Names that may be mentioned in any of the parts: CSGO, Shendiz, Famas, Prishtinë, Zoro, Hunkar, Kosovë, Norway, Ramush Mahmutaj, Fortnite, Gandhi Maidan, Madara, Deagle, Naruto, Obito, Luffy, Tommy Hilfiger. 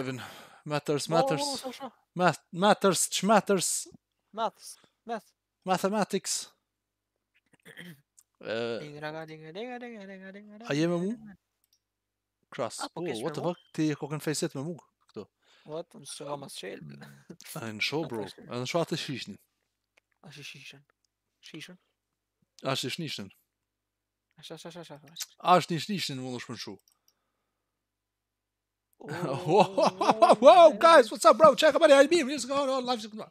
Ivan. Matters. Maths. Mathematics. Ai e me mu? Kras. What the fuck? Ti kokën fejset me mu këto. What? Më shoha mas shel. Ai në show bro. Ai në shoha të shishnin. Ashtë i shnishin. Ashtë i shnishin mund është përnshu. Wow, guys, what's up, bro? Check out my IB. What's going on? Life's going on.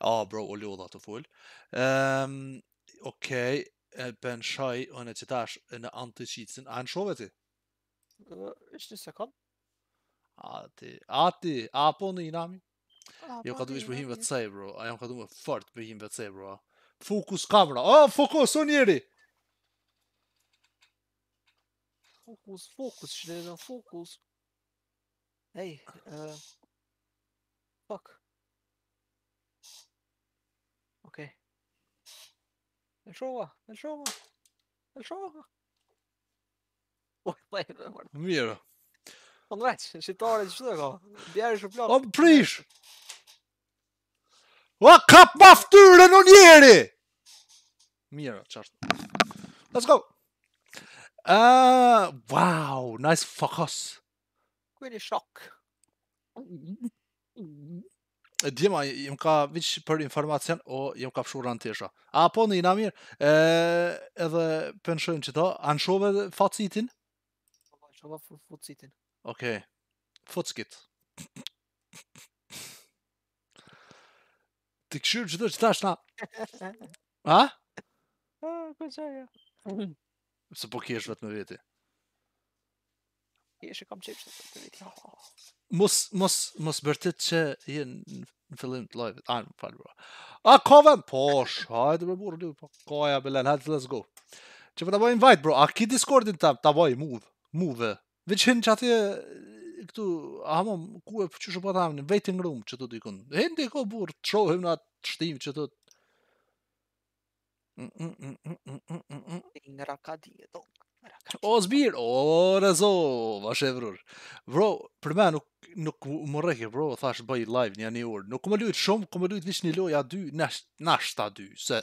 Oh, bro, all you that to full. Okay, ben shy on it dash in the anti-cheatsen anschovete. Is this a con? Ati, aponinami. Eu cadu ish behim vet say, bro. I am cadu me fort behim vet say, bro. Focus camera. Oh, focus on yeri. Focus, shde na focus. Hey, fuck. Okay. Elshova. Mirë. Po ndreç, shitare çdo ka. Bjerë është plot. O prish. O kap maftyrën on njeri. Mirë, çfarë? Let's go. Wow, nice focus. Really shock. Dima, jem ka vëq për informacion o jem ka fshur antesha. A po në jina mirë, edhe penshojmë që ta, anshove facitin? Anshove facitin. Okej, fackit. Të këshyrë që të që ta shna. Ha? Se po kjesh vetë me veti. Jesh e kam qepshtë të viti. Mos bërtit që jenë në fillim të live-it. A, më falë, bro. A, kovem! Posh, hajde, bro, burë, liu, po. Koja, belen, hajde, let's go. Që për të boj invite, bro. A, ki Discordin tam, të boj, move. Veç hinë që atje, këtu, a, hamon, ku e që shë përta hamin, waiting room, që të dikun. Hinë diko, burë, të shohim në atë shtim, që të... Nga rakadi e do. O zbir, o rezov, ashe vrur. Bro, për me nuk më reke, bro, thash bëj live një një orë. Nuk më lujt shumë, ku më lujt vish një loja 2, nashta 2, se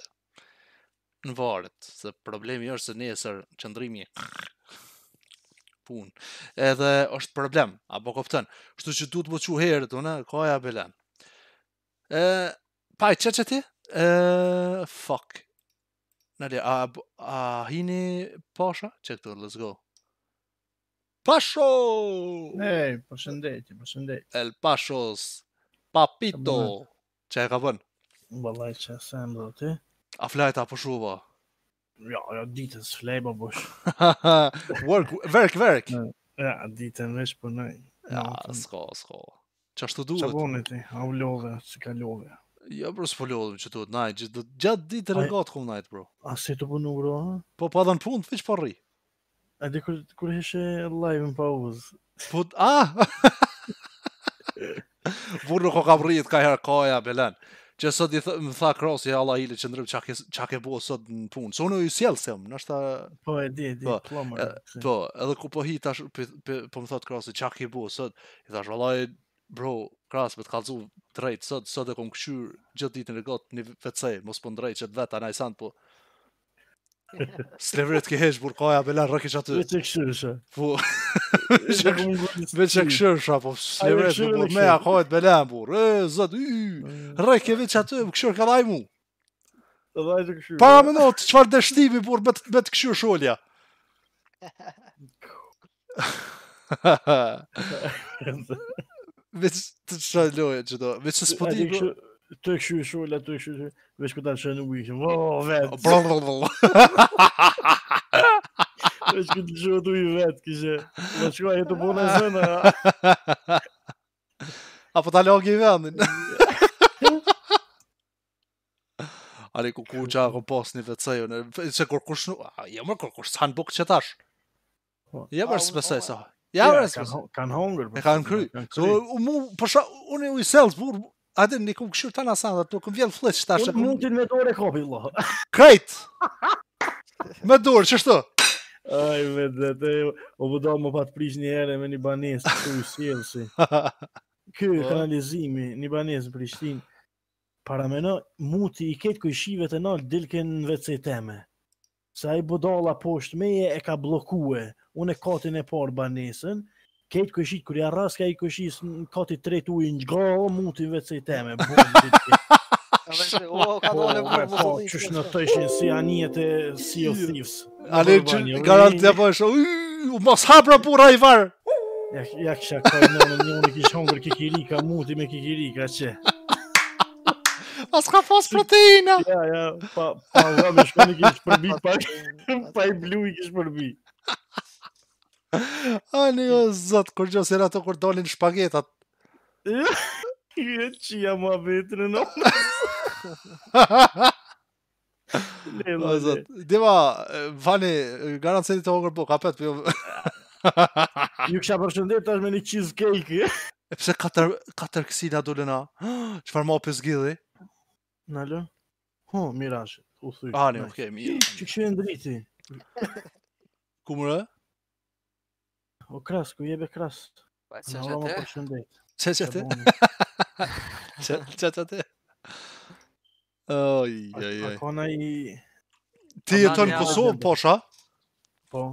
në varet, se problemi është se nesër qëndrimi pun. Edhe është problem, apo kopten, shtu që du të më që herët, une, kaja belen. Paj, që ti? Fuck. Nade, a hini Pasha? Check to, let's go. Pasho! Hey, përshëndetje. El Pashos, Papito. Që e ka bën? Balaj që e sem dhe ti. A flajta përshuva? Ja, ditës flejba bësh. Verk. Ja, ditën vesh përnaj. Ja, s'ko. Që ashtu duhet? Që boni ti, a u love, si ka love. Ja, bro, s'polodhëm që tu të najtë, gjatë ditë rëngatë këmë najtë, bro. A si të punu, bro, ha? Po, pa dhe në punë, të veç parri. A di kur heshe live në pauzë. Po, Burë nuk o kam rritë ka herë kaja, belen. Që sot më tha krasi, Allah hili që ndrëm që ke bo sot në punë. Se unë ju sjellë se më, nështë ta... Po, e di, plomër. Po, edhe ku po hi, po më thot krasi, që ke bo sot, i thash, Allah hili... Bro, krasë me të kalëzu drejtë, sot e kom këshyrë gjithë ditë në gotë një vetësej, mos po në drejtë që të vetë anaj sanë, po... Slevrit ke heqë, burkaja, belan, rëkish aty. Veqë e këshyrë shë. Po, veqë e këshyrë shë, po slevrit me burmeja kajtë belan, bur, zëtë, rëk e veqë aty, më këshyrë ka dhaj mu. Të dhaj të këshyrë. Para me notë, qëfar dështimi, bur, me të këshyrë sholja. Veç të shaloja që do, veç të s'poti... Të e këshu e shola, të e këshu e shola, veç këta që në ujë, o, vetë... Veç këtë që të ujë vetë, kështë, veç këta e të bona e zëna... Apo ta lage i vendin... Ale, ku që a këmpas një vetësejën, që kërkush nuk... Jemër kërkush, s'han buk që tash... Jemër s'pesej sa... Ja, kanë hongër. E kanë kry. Përsha, unë u i selës, burë, adem një këmë këshyrë të anasanë, atë këmë vjenë fletë që ta shë... Unë mundin me dore e kopi, Allah. Krejt! Me dore, që shto? Ai, vedetë, o budam më pat prish një herë me një banesë këtu sjellsi. Ky kanalizimi, një banesë në Prishtinë. Para mëna muti I ket kujshive të nal dilken vetë teme. Sa I budalla poshtë meje e ka bllokue. Unë katin e parë banesën. Kate këshit kur ja rras ka I këshis në kati 3 ujë ngao muti vetë se teme. O ka donë po çush në të ishin si anijet e Sea of Thieves. Ale garantia po është u mos hapra pura I var. Ja kisha kërë në njëri kish hongër kikirika muti me kikirika çe. As ka fos proteina. Ja pa vëmë shkoni kish përbi pa I blu I kish përbi. Ani o zot kur gjosera ato kur dolin shpagetat. E çia më vetë në. O zot, deva vani garanceni të hongër po kapet po. Ju kisha përshëndet tash me një cheesecake. E pse katër kësina dolena? Çfarë më opë zgjidhi? Nalo. Ho, Mirash, u thyr. Ani, okay, mirë. Ç'kishin driti? Kumura? O kras, ku jebe kras. Në Roma përshëndet. Qa që te? Qa që te? Ojojoj. Akona I... Ti jeton Kosovë, posha? Po.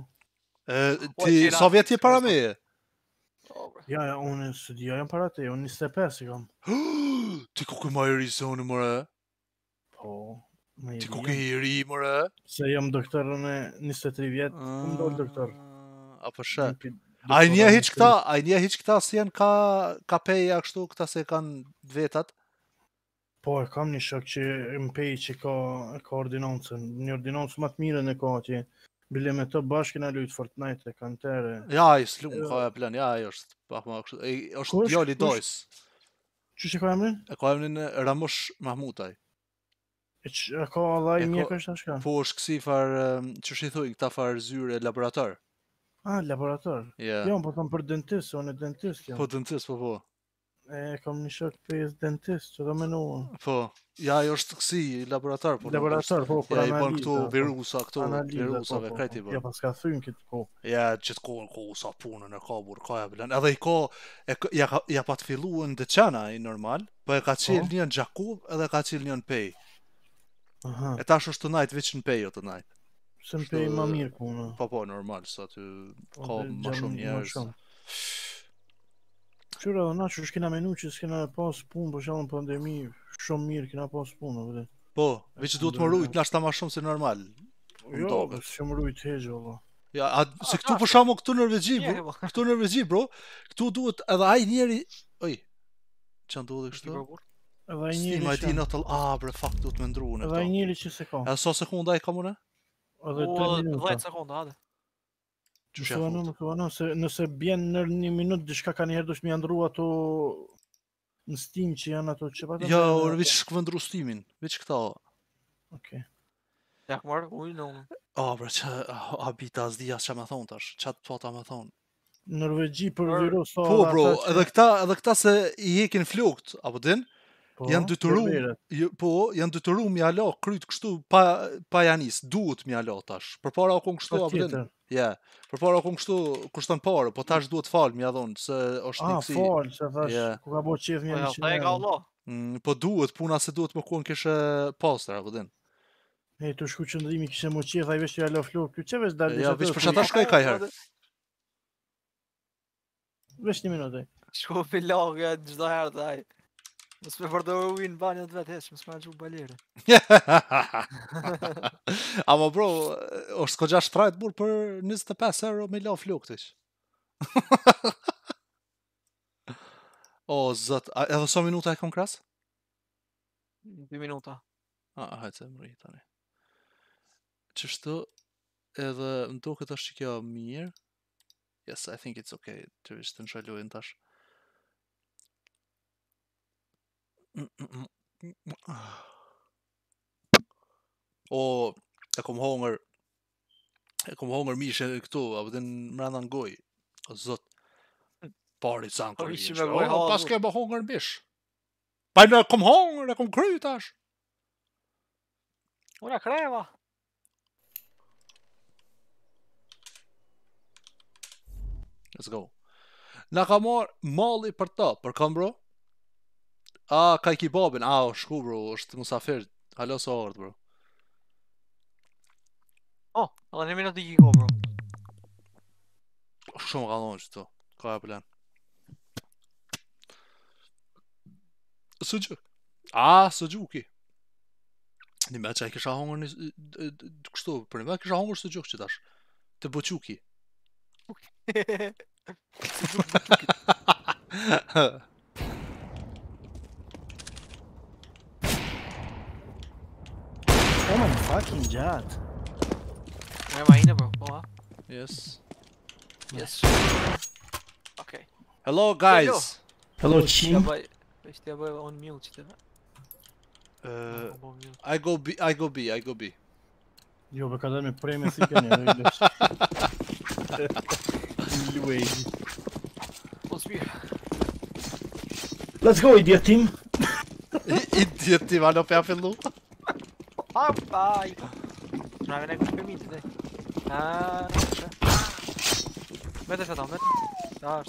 Ti Sovjet je para meje? Ja, unë studia jam para te, unë 25 I kam. Ti ku ma I ri zonë, mëre? Po. Ti ku I ri, mëre? Se jam doktorë në 23 vjetë, ku më dojnë doktorë. Apo shë. A një hiç këta si janë ka peja kështu, këta se kanë vetat? Po, e kam një shok që më pej që ka ordinancën. Një ordinancë matë mire në ka atje. Bile me të bashkin e lujtë Fortnite, kanë tere. Ja, I slumë, ka e plan, ja, I është. është djali dojës. Qështë e ka emrin? E ka emrin Ramush Mahmutaj. E ka Allah I mjekë është ashka? Po, është kësi farë, qështë I thujnë, këta farë zyre laboratorë. Ah, laborator. Jam po kam për dentist, unë dentist jam. Po dentist po. Kam një shok pjesë dentist, që do më në. Po. Ja, ajo është kësi laborator po. Laborator po, për analiza. Ja, I bën këto virusa, këto virusave krejti po. Ja, pas ka thyn këtë ko. Ja, çet ko sa punën e ka burkaja blan. Edhe I ka ja pa të filluën deçana I normal, po e ka çel një në Jakub edhe ka çel një në Pej. Aha. E tash është tonight veç në Pej tonight. Se më pej ma mirë punë. Po, normal, sa të ka ma shumë njerës. Qëra, na që shkina menu që s'kina pas punë, për shalën pandemi, shumë mirë kina pas punë. Po, veç duhet më rujt, nashta ma shumë se normal. Jo, që më rujt hegje, ola. Ja, se këtu për shalën këtu nërvegji, bro, këtu duhet edhe aj njeri... Oj, që në duhet e kështu? Edhe aj njeri që... Ah, bre, fakt, duhet me ndru në këta. Edhe aj njeri që se ka. E sa sekunda I kam une? O 10 sekunda, hade. Qështë e nëse bjenë nër një minut, dishka ka njëherë dush me jandru ato në Steam që janë ato që patë? Ja, orë veç këvëndru Steamin, veç këta. Oke. Ja, këmarë, ujë në unë. A, bre, që abita zdia që me thonë tash, që atë pata me thonë. Norvegji për virus... Po, bro, edhe këta se I hekin flokt, apo din? Janë dytëru mja la kryt kështu pa janis, duhet mja la tash, për para akon kështu abden, për para akon kështu kështën pare, po tash duhet falë mja dhonë, se është një kësi. A, falë, se tash, ku ka bo qef mja në qenë. Po duhet, puna se duhet më konë kështë pasër, abden. E, të shku qëndrimi kështë më qef, a I vesh të ja la flokë, që vesh dalë dhe që të të të të të të të të të të vesh një minutoj. Shku filogë gjdo herë të ajë. Mësë me përdoru I në banjët vetë heqë, mësë me gjuhë balire. Ama bro, është ko gjash trajt burë për 25 euro me la flokët ish. O, zët, edhe so minuta e kom kras? 2 minuta. A, hajtë se më rritë tani. Qështu, edhe më do këtë është që kjo mirë. Yes, I think it's okay, të vishë të në shalojnë tash. O, e kom hongër mishë këtu, apëtën mërënda në goj. O, zot, pari sanë kërë mishë. O, paske e bë hongër mishë. Pajnë e kom hongër, e kom kry tash. Ura kreva. Let's go. Nakamor malli për ta, për kam bro? A, ka iki babin, a, shku bro, është musafir, halo së ardhë bro. Oh, edhe një minut i kiko bro. Shumë ka dhonë që to, ka e pëlen. Sëgjë, a, sëgjë ki. Një me që e kisha hongër një, kështu, për një me kisha hongër sëgjë që tash, të bëqë ki. Oh my fucking god. Where am I in bro? Oh, huh? Yes. Yes. Okay. Hello guys. Hello team. On mute. I go B. Yo, because I'm playing let's go, idiot team. Idiot team, I don't have to. Oh, bye. I'm going to me today.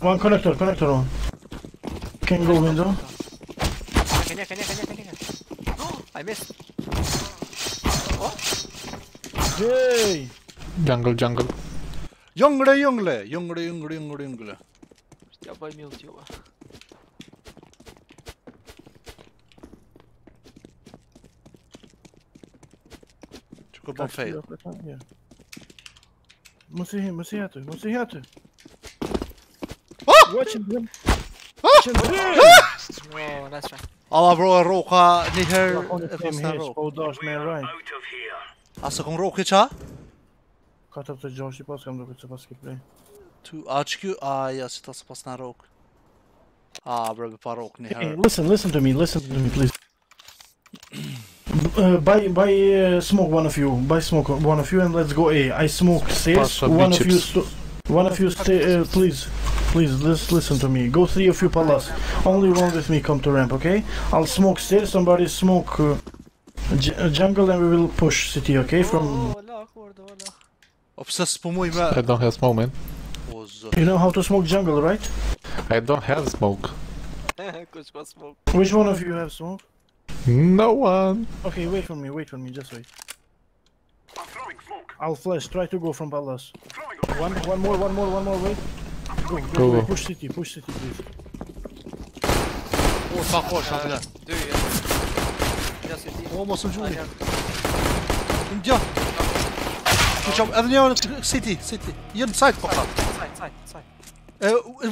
One connector on. Can go window. Can I missed. What? Yay! Jungle. Jungle. Yeah, by me, too. Go bomb fail. Yeah. Must see here too. Oh! Watch him. Oh! Oh, that's right. Allah bro, roka neher. Oh, dash man right. Asa kon roke ça? Katap të gjoshi pas kam duket se pas ke play. Tu HQ ja si tas pas na rok. Ah bro, pa rok neher. Listen to me please. Smoke one of you. Buy smoke one of you and let's go A. I smoke CS. One of you stay. Please. Listen to me. Go three of you palace. Only one with me. Come to ramp, okay? I'll smoke stairs. Somebody smoke jungle, and we will push city, okay? From. I don't have smoke, man. You know how to smoke jungle, right? I don't have smoke. Which one of you have smoke? No one. Okay, wait for me, just wait. I'm throwing smoke. I'll flash, try to go from palace. One more, wait. Go. Push city, please. Oh, fuck off, Shantina. Almost a Julie. India. Avenue city. You're inside, Papa. Side.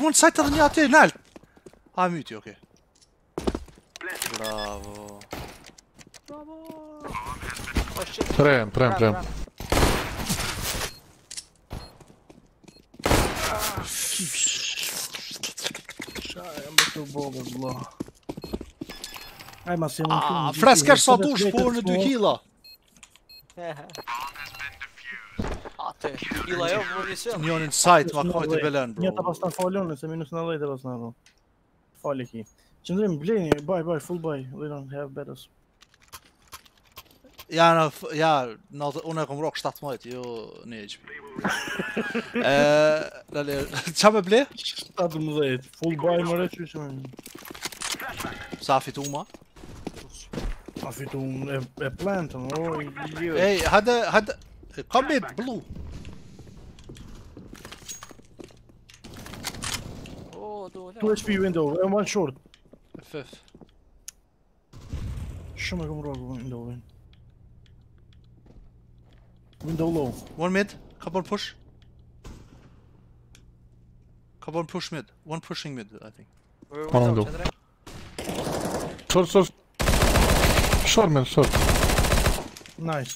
One side of the other, Nile. I'm with you, okay. Bravo. Oh shit. Prem. Ai, mas eu não tenho. Ah, fresca só duas por 2 kg. Até kg eu vou dizer. Union inside, ma kojte belen, bro. Njëta pas ta falon, nëse minus 90 pas na ron. Fal iki. Qëndrim, bleni, buy, full buy, we don't have betters. Ja, unë e kom rok 17, jo një HP. Qa me ble? 17, full buy mëre që që me... Sa fitu ma? A fitu e plantën, oj, jo... Ej, hade... Ka mid, blue. Two HP window, and one short. FF. Shumë e kom rok window. Window low. One mid. Come on push mid. One pushing mid, I think. One window. Short man. Nice.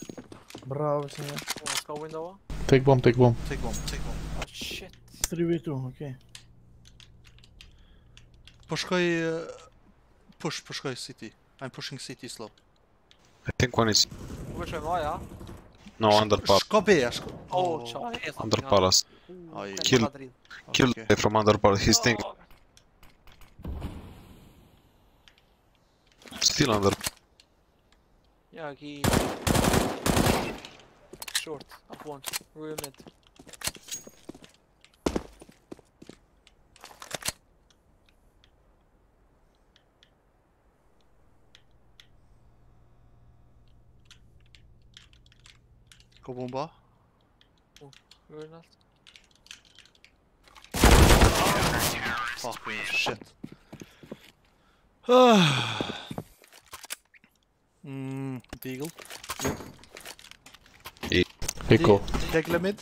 Bravo, senor. Let's go window. Take bomb. Oh shit. 3v2, okay. Pushkoj city. I'm pushing city slow. I think one is. Which am I, huh? No, under palace. Oh, under palace. Kill okay. From under palace. He's thinking. Still under. Yeah, he. Short. Up one. Ruined. Ecco bomba. Oh, we're not. Fucking shit. Deagle. Yeah. Echo. Deagle mid.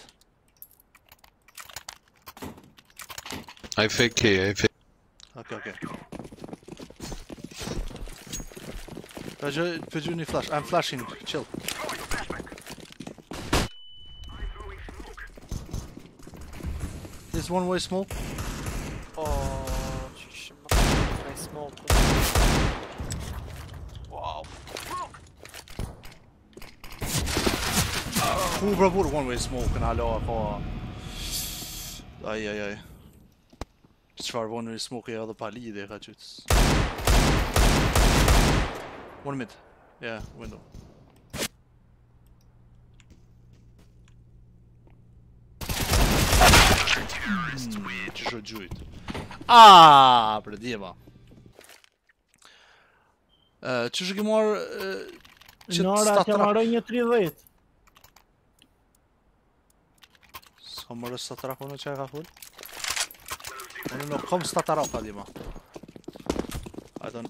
I fake here, I fake. Ok, ok. Peugeot need flash. I'm flashing, chill. This one way smoke. Oh, I smoke. Wow. Oh, bro, what one way smoke and I love. Aj, aj, aj. Try one way smoke here, the pali there, hatchets. One mid. Yeah, window. Чё жует? А, блядева. Чё же гемор? Нора, ты морой не тривает. Самора статарах он у тебя какой? Он у ком статарах подима. I don't.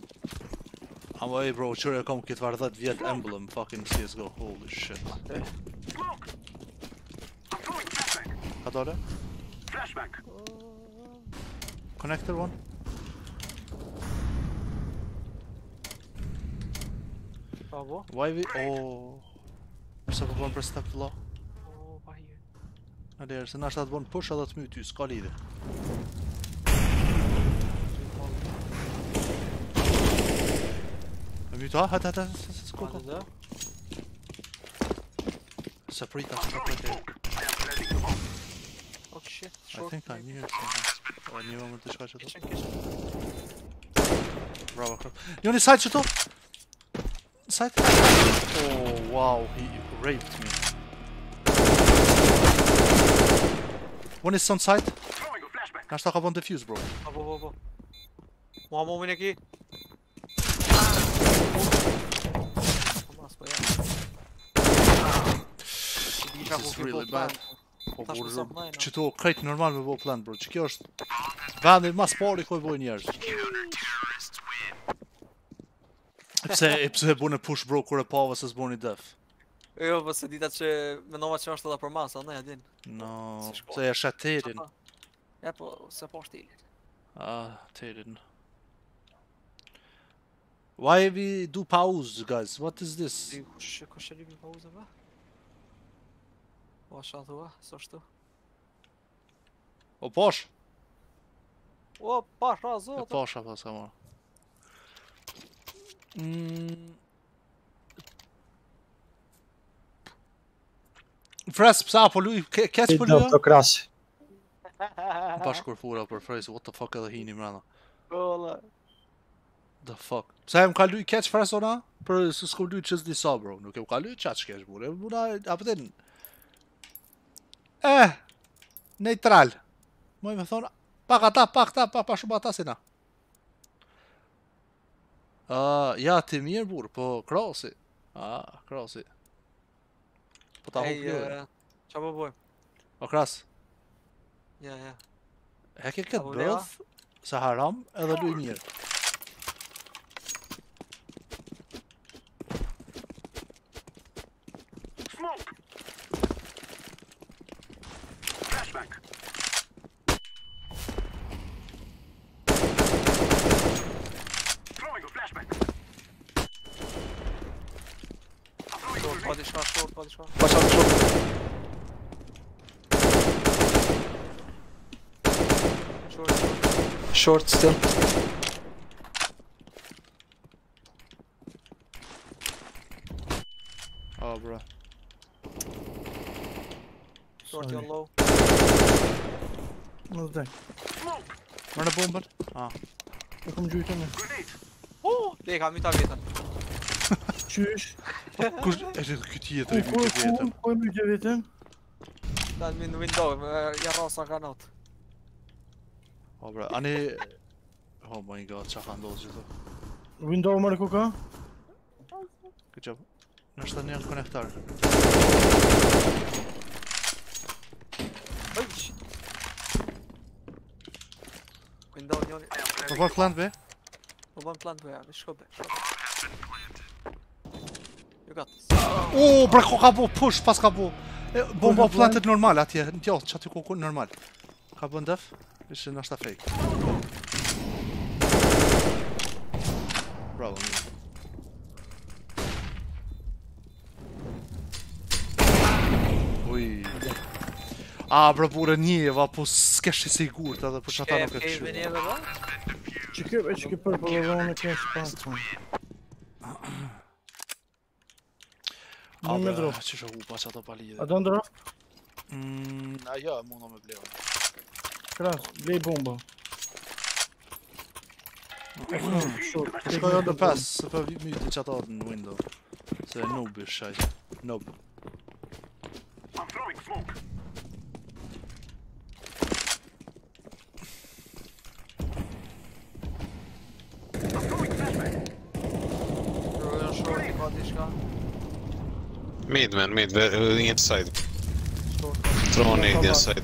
I'm away, bro. Чё я ком кит вар that Viet emblem fucking CSGO. Holy shit. Который? Flashback. Connector one. Bravo. Why we? Oh. Stop one press step low. Oh, why you? Now there's an ashat one push that move to Scully. Have you done? That's cool. Separate us. Oh shit, I think I knew it. Oh, I knew I wanted to try to. Bravo, crap. You only side shot? Side? Oh wow, he raped me. One is on side. Now talk about defuse, bro. One more win again. This is really bad. Që to krejt normal me bo plan, bro, që kjo është vendi mas pari ko e boj njerëz. Epse e bo në push, bro, kure pava se s'bo një def. Jo, po se dita që menova që është edhe për masa, ne e din. No, se e shaterin. Ja, po se po shtilin. Ah, terin. Why we do pause, guys? What is this? Kështë e ribi pause e ba? O, shatu, o, së shtu. O, posh! O, posh, a, zotë! E posha, po, s'ka mora. Fres, pësa, po luj, keq po luja? I do, të krasi. Pashkur fura për Fres, what the fuck edhe hini mrena. Ola. The fuck. Pësa e m'ka luj keq Fres, ona? Për s'ko luj qës disa, bro. Nuk e m'ka luj qaq keq, bro. E m'una, apëtin... neutral. Moj me thonë, pak shumë ata si na. Ja, ti mirë burë, po krasi. Krasi. Po ta hukë lujë. Qa po bojmë? O kras. Ja. Heke këtë bëth, se haram edhe lujë mirë. Short still. Oh, bro. Short on low. Another thing. Run a bomb, bud. Here comes you, Tommy. Oh, they got me targeted. Tschüss. Kush, e të vetëm. Po më gjë vetëm. Ta më në window, ja rosa granat. Oh bro, ani oh my god, çfarë ndodhi këtu? Window më ku ka? Good job. No está ni el conector. Oban plant B. Oban plant B yani. Show B. You got this. Oo bırak o kabuğu. Push pas kabuğu. Bomba plantet normal atje. Ndjall çati ku normal. Ka bën def. Ishte na shta fake. Bravo. Uy. A bro pure njeva, po s'kesh I sigurt edhe për çata nuk e kishu. Çikë për ballonë që shpancën. A bro, çisha u pa çata palidhe. A do ndrof? A ja, mundom me bleu. Kras, blej bomba. Shkoj edhe pas, se po vi myti çata në window. Se noob shaj. Noob. I'm throwing smoke. Mid man, mid, inside. Throw a nade inside.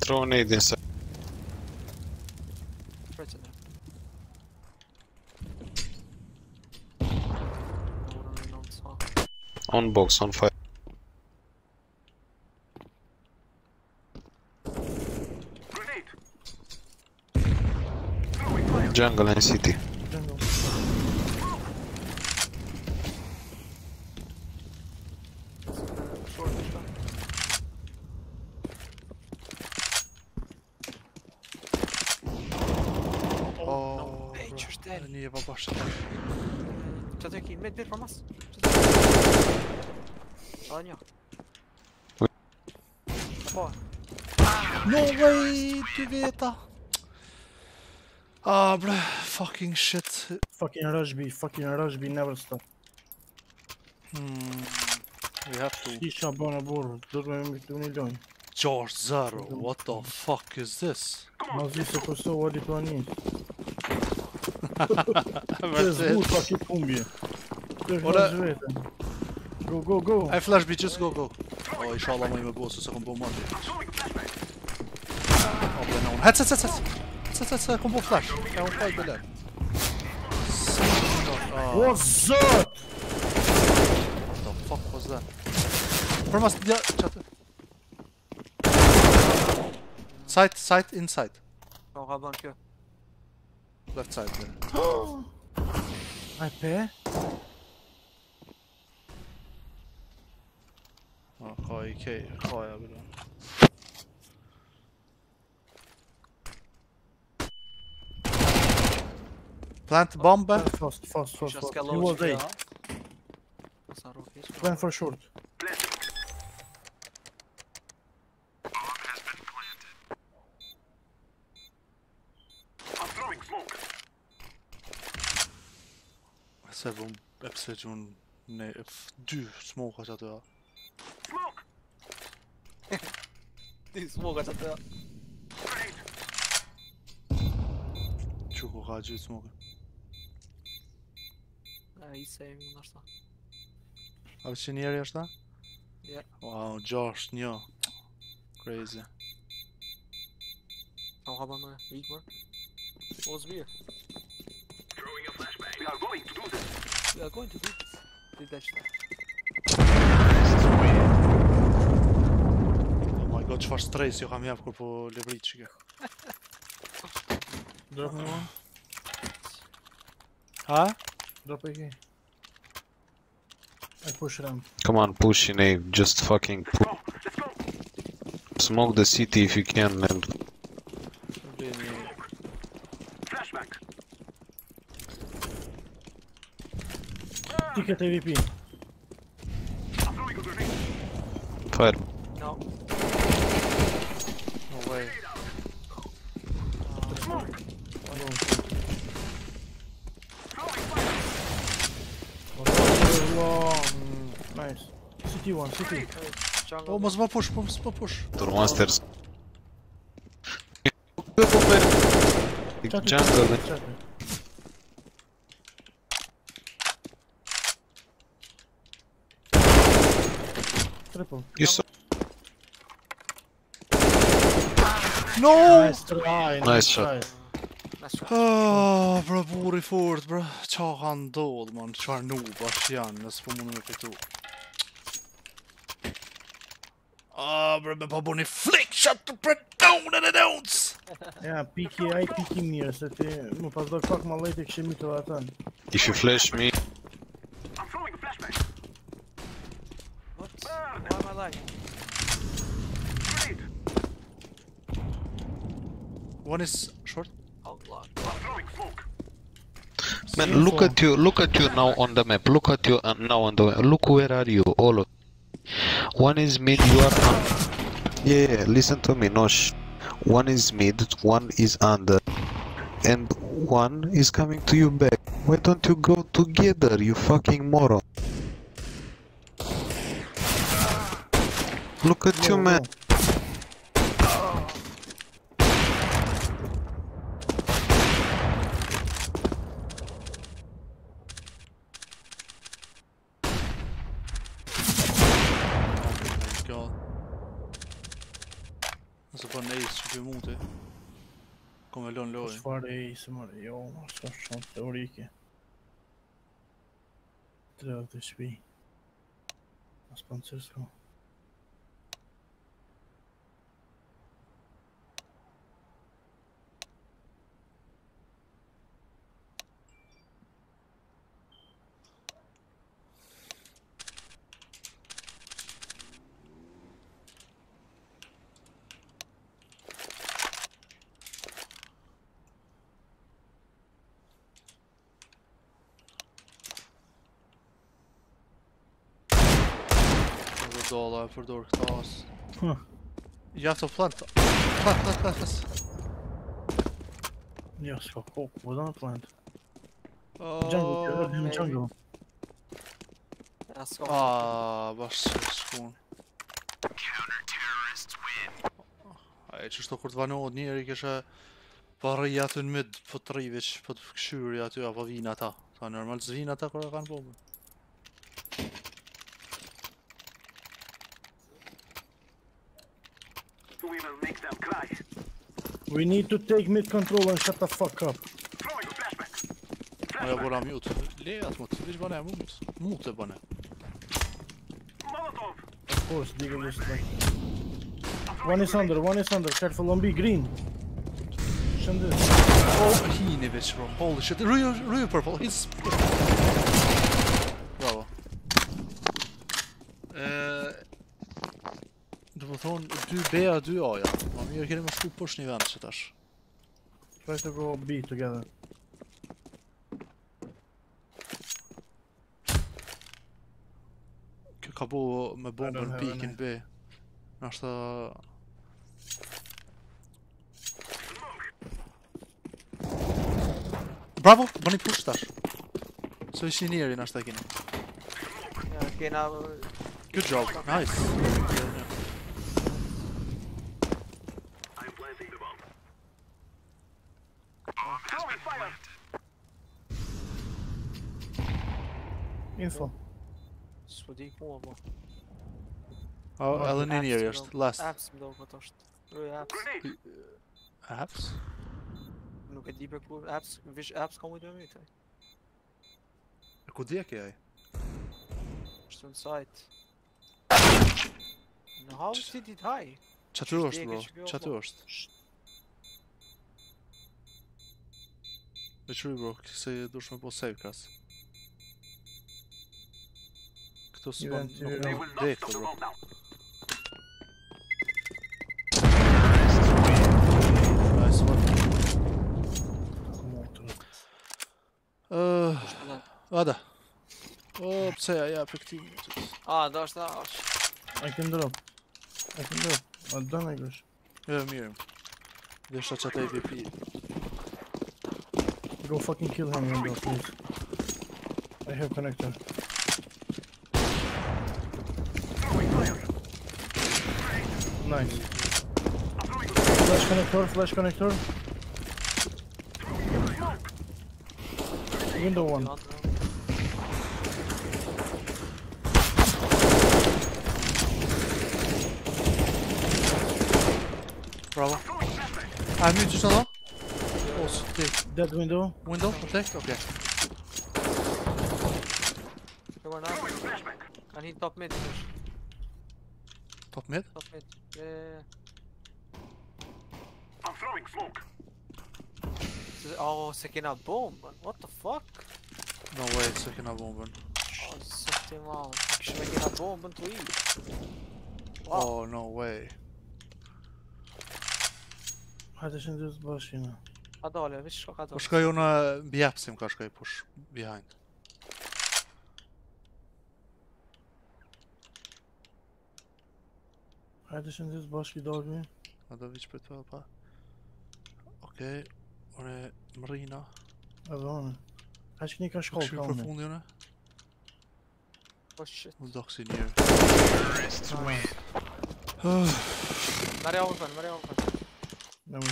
Throw a nade inside. On box, on fire. Grenade. Jungle and city. Bir from us. Anya. No way, ty veta. Ah, bro, fucking shit. Fucking rush B, never stop. We have to. Isha Bonabor, do you need to George Zaro, what the fuck is this? No, this is also what it means. Ora... Go, go, go! I flash B, just go, go! Oh, inshallah, më I me bosu, se kom bo mati. Oh, play na unë. Hec, hec, hec! Hec, hec, hec, kom bo flash. Ja, unë flash beler. What's that? What the fuck was that? Përmas, ja, qatë. Side, side, inside. Ka ka bën kjo. Left side, beler. I pay? Oh, KK, oh, yeah, below. Plant bomb. Fast, fast, fast. He was A. Plant for short. Se vëm epse që unë ne dy smoka që atë da. Smoke! Dy smoka që atë da. Quko ka gjithë smoka. I se e më nështë ta. A vë që njeri është ta? Njerë. Wow, 6-1. Crazy. Au ka banë e ikmër. O zbirë. We are going to do this. We are going to do this. Oh my god, çfarë stres ju kam jap kur po levrit çike. Drop me one. Ha? Drop again. I push ramp. Come on, push in A. Just fucking push. Smoke the city if you can, man. Ticket AVP. Fire. No. No way. Nice. City one, city. Oh, must be push, must be push. Monsters. Jungle. triple. You saw. No! Nice try. Nice shot. Bra, bor I fort, bra. Ta han död, man. Kör Novas Jannes på monumentet 2. Bra, men på Bonnie Flick, shut the bread down and announce! Yeah, PKI, PK me, så det... Ну, позволь, как малый, ты к чему ты латан. If you flash me... I'm throwing a flashback! What? Why am I lagging? One is short. Man, look at you now on the map. Look at you now on the map. Look where are you, all of one is mid, you are under. Yeah, listen to me, Nosh. One is mid, one is under. And one is coming to you back. Why don't you go together, you fucking moron? Look at you, man. Så på en ace typ emot dig. Kommer väl lång låg. Försvar dig som har det. Ja, sånt. Det var det inte. Dröv det svi. Jag sponsrar så. Dollar for door class. Huh. You have to plant. Plant. Yes, for hope. We don't plant. Oh, jungle. Jungle. Ah, what's this one? Counter-terrorists win. I just thought it was not near. I guess variat un mid på trivits på sure att jag var vinata. Så normalt vinata kan jag på. We need to take mid control and shut the fuck up. Jag borde ha mute. Leat mot. Vill bara ner mot. Mot det bara ner. Molotov! Of course, dig och lyssna. One is under, careful on B, green. Kände du? Oh, he never from. Holy shit, Ryu purple, he's... Bravo. Du B, du A, ja. Man gör grejer med skoporsen I vänster där. Try to go B together. Kabo med bomben piken B. Nästa... Bravo! Man är push där. Så vi ser ner I nästa kina. Good job, nice. Info. Swedik momo. Oh, Eleni jest last. Apps długo to jest. Apps. No kiedy backup apps, wiesz apps komu do mnie tutaj. Kody jakie jaj? Stąd site. No how did it high? Czaturost bro. Czaturost. Wyczuj bro, sobie dużo było save class. To spawn vehicle bro. Nice one. Vada. Opsa, ja fick team. Dars, dars. I can drop. I can drop. Oddanej goś. Ja miałem. Wiesz co to AWP. Go fucking kill him bro, please. I have connector. Nice. Flash connector, flash connector. Window one. Bravo. I'm in just now. Oh, stay. Dead window. Window, protect. Okay. Come on now. I need top mid. Top mid? Top mid. Yeah. I'm throwing smoke. Oh, second up bomb. What the fuck? No way, second up bomb. Oh, something wrong. Second up bomb to eat. Oh, no way. Haideți în dus bășină. A doua, vezi și a doua. Pușcă-i una biapsim, ca așa-i push behind. Haideți în dus bășii dogmi. A doua vici pe toapa. Ok, une marina. A doua. Aș fi nici așa o caune. Oh shit. Dogs in here. Very open, very open. No, no.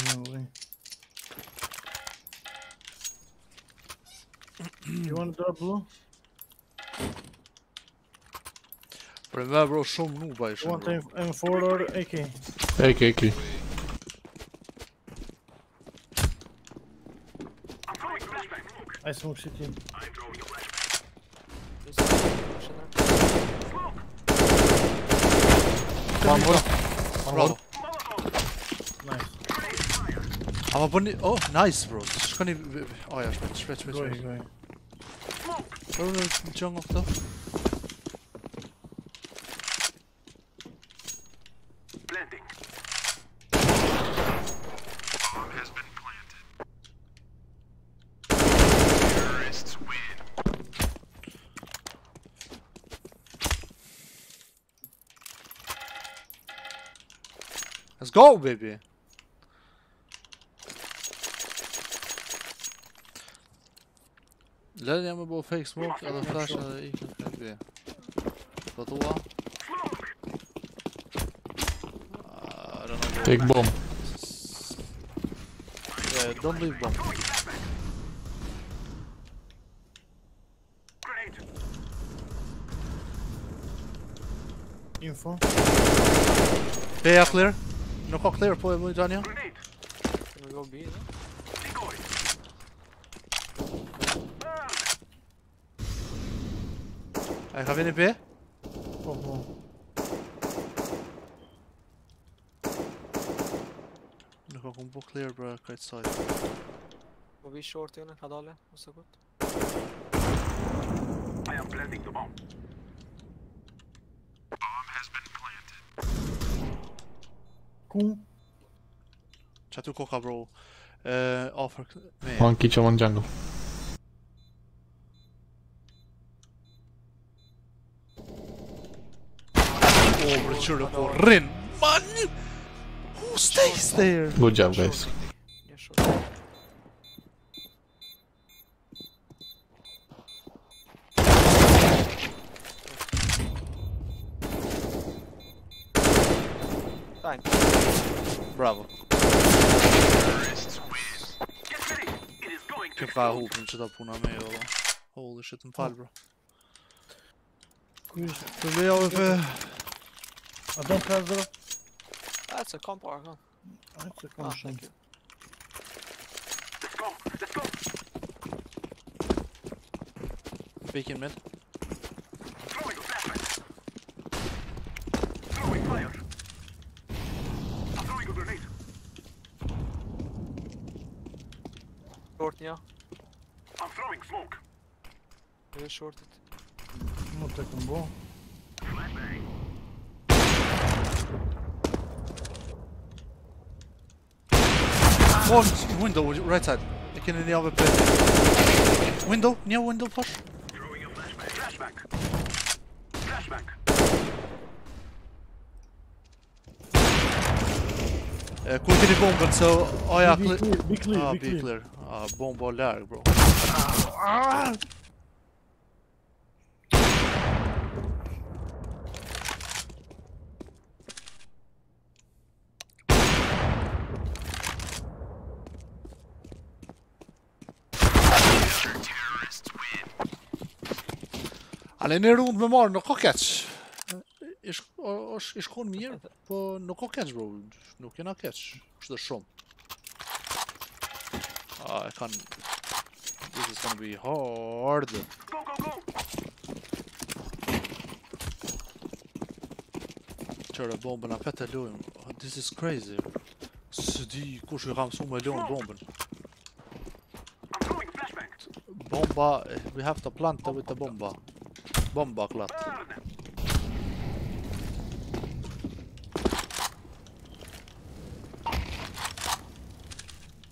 You want to drop blue? Remember some new by some. Want M4 or AK? AK, AK. I smoke city. One more. One more. Nice. I'm up on the... Oh, nice, bro. Just gonna... Oh, yeah, stretch. Go ahead, go ahead. Throw the jung off top. Planting. Bomb has been planted. Terrorists win. Let's go, baby. لا يا عم ابو فيك سموك على فلاش على اي كان فيها بطوة تيك بوم دونت ليف بوم انفو بي اكلير نوكو كلير بوي بوي جانيا I have any beer? Oh no. Look, I can book clear, bro. Kite side. We'll be short in it. Hadale, what's so good? I am planting the bomb. Bomb has been planted. Cool. Chatu Coca, bro. Offer. One kitchen, one jungle. Should have run, man. Who stays there? Good job, guys. Time. Bravo. Che fa open? C'è da puna me. Holy shit, I'm fine, bro. Proviamo per. I don't have the... That's a comp or huh? That's a comp. Oh, thank you. Let's go! Let's go! Peek in mid. Throwing flashbang! Throwing fire! I'm throwing a grenade! Short now. I'm throwing smoke! They're shorted. I'm not taking ball. Flashbang! One window, right side. I can any other place. Window, near window, push. Throwing a flashback. Flashback. Quickly bomb, so I have to be clear. Be clear. Bomb all there, bro. Alleen een rond met maar nog catch. Is gewoon meer. Nog catch, bro. Nog geen catch. the shroom. I can't. This is gonna be hard. Go, go, go! Tjera bomberna fett lugn. This is crazy. Sidi, hur ska jag samla lugn bomben? Bomba, we have to plant with the bomba. Bomba klart.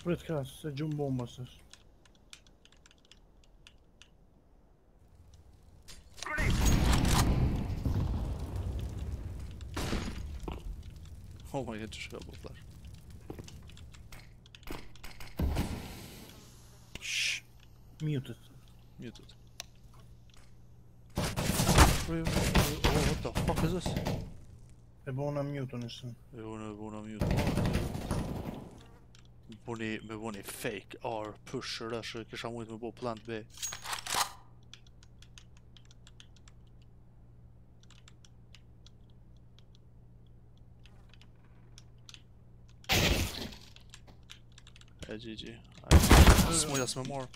Прекрасно, идем бомба сейчас. О мой, это же был флеш. Muted. Muted. Oh, what the fuck is this? They wanna mute on this one. They wanna mute. They wanna fake R pusher där så kanske han inte med på plant B. GG. Smoja sme more.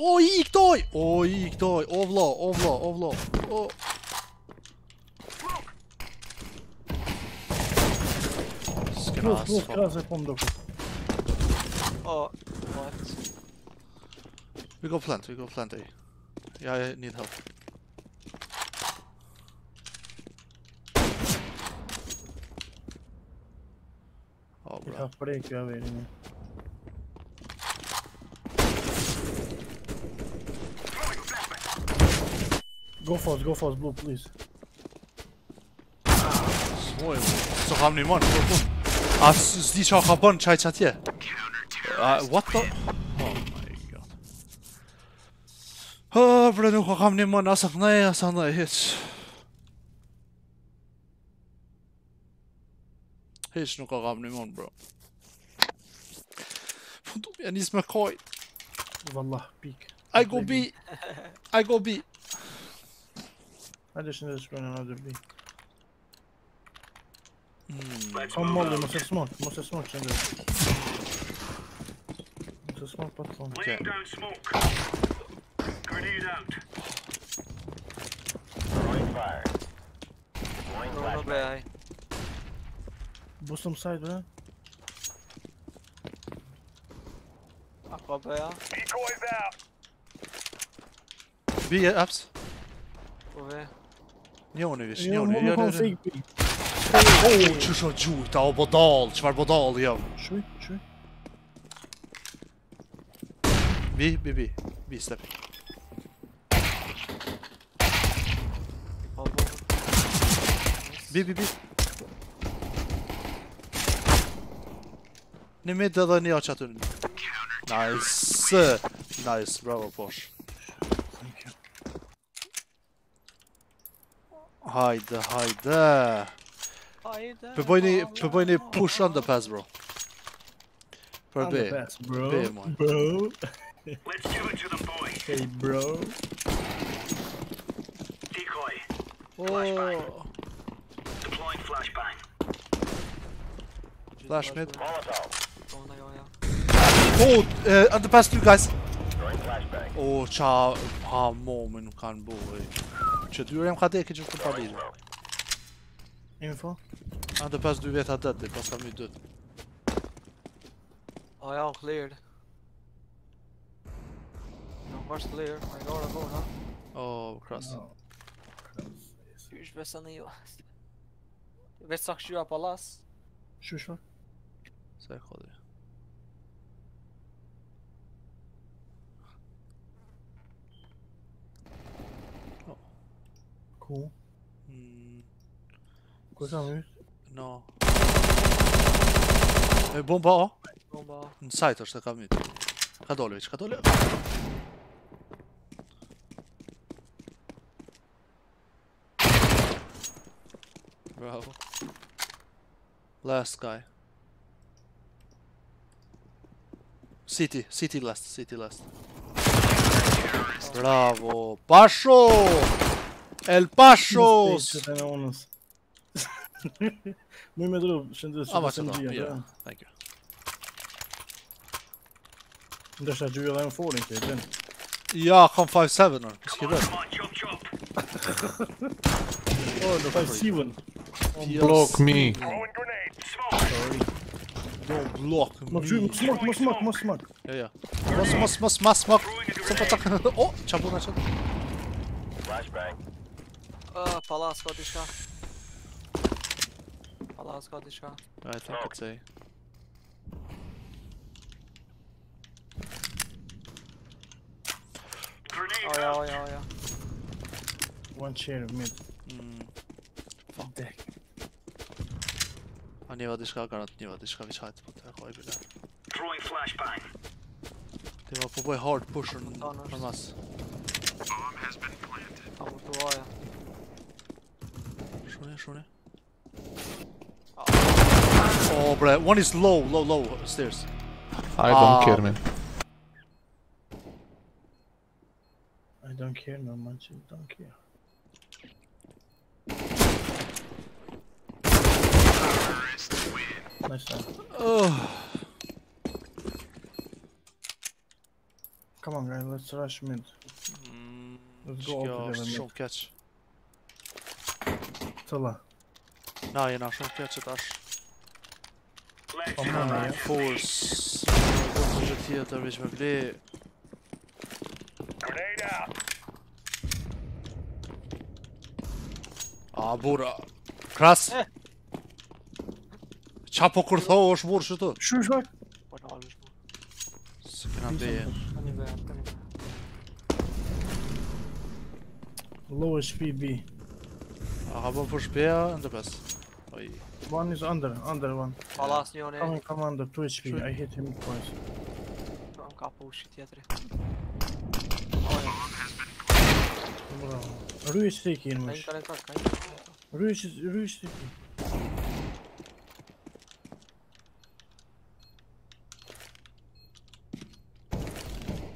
Oj, ktoj! Oj, ktoj! Ovlo! Skrasno. Oh, what? We go plant A. Yeah, I need help. Oh, bro. Go fast, blue, please. Svoj, so how many months? I see how a bunch I chat here. What the? Oh my god. Oh, bro, no, how many months? I saw no hits. Hits no, how many months, bro? Don't be an isma koi. Wallah, peak. I go B. I just need to spawn another B. Come on, must have smoke. Must have smoke platform. Okay. Don't smoke. Grenade out. Point fire. Point flashback. Boost on side, bro. Aquabaya. Decoys out. B ups. Over. Nie oni wiesz. O, czyż odjuta, obodol, czwar bodol, ja. Szuj. Bi, step. Bi. Nie mnie dada nie oczatun. Nice, brawo Posh. Hajde. Probojni push underpass, bro. For B. Underpass, bro. Let's give it to the boy. Hey, bro. Decoy. Flashbang. Deploying flashbang. Flash mid. Oh, underpass two guys. Oh, cha, ha, moment can boy. Që t'yre jam kate e ke që të palire. Info? Ante pas 2 vjetë atë dëtë, pas kam I dëtë. Oh ja, cleared. Nuk është cleared, ma I gara go, ha? Oh, krasë. Qysh besa në jo. Vesh sa këshyra palas. Qysh fa? Sa e kodri. Cool. What's on you? No. Bomba. Inside, or something like that. Kadolevich. Bravo. Last guy. City last. Bravo. Pasho. El Paso! Move my little SMG. Thank you. Där ska du göra en fordon egentligen. Ja, kom 57 nu. Skriv upp. Oh, the 57. Block me. Don't block me. Must smoke. Yeah. Must smoke. Oh, chabona shot. Flashbang. Palas got this guy. I think it's A. Oh yeah. One chair of mid. Fuck. Deck. I knew this guy got this height, but I can't even. Throwing flashbang. They were probably hard pushing from us. Bomb has been planted. I'm going to wire. Show me. Oh, bro. One is low upstairs. I don't care, man. I don't care. Nice time. Oh. Come on, guys, let's rush mid. Let's go over there. Short catch. Tala. No, you're not short catch at us. Come on, man. Force. Grenade out. Abura. Kras. Çapo kurthosh vur çtu. Şu. Sıkıntı. Low HPB. Aha bu Speer and the best. Oy. One is under one. Palas niye on? Commander 2 HP. I hit him twice. Tam kapuş tiyatri. Bravo. Rüyüş tekiymiş. Rüyüş tekiy.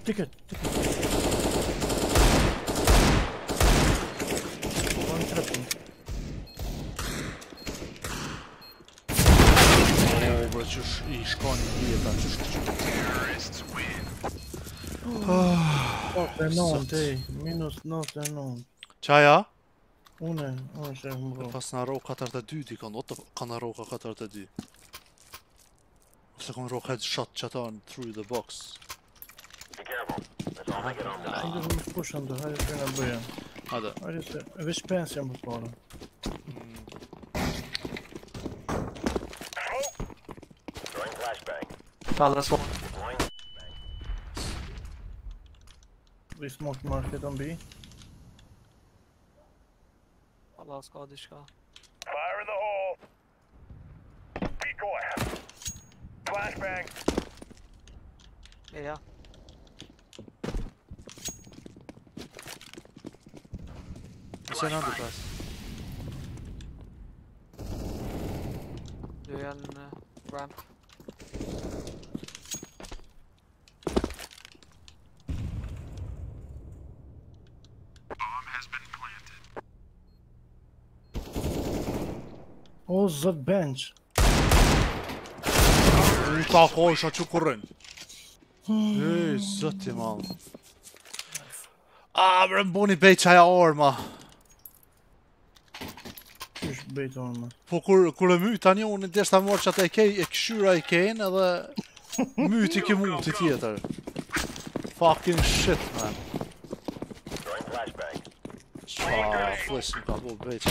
Ticket. One triple. Oh, bro, just ishkon dieta, just terrorists win. Oh, minus not. Çaya? O ne? O şey bu. Pasnaro o kadar da düydük onu. Kanaro o kadar da düy. Second rocket shot on through the box. Be careful. That's all I get on that. I'm going to push on the higher ground here. Hadi. Which pants I'm going to throwing flashbang. That's one. We smoked market on B. Allah's got this guy. Fire in the hole. Decoy. Flashbang. Yeah. There's another pass. Do you have a ramp? Bomb has been planted. Oh, the bench. Rita Hosha Chukurin. Hey, Zatimal. Ah, Ramboni Bechaya Orma. Bait olma. Po kur e myt tani unë deshta morr çat e kej e kshyra e ken edhe myti ke mut tjetër. Fucking shit man. Throwing flashbang. Flash ka po bait.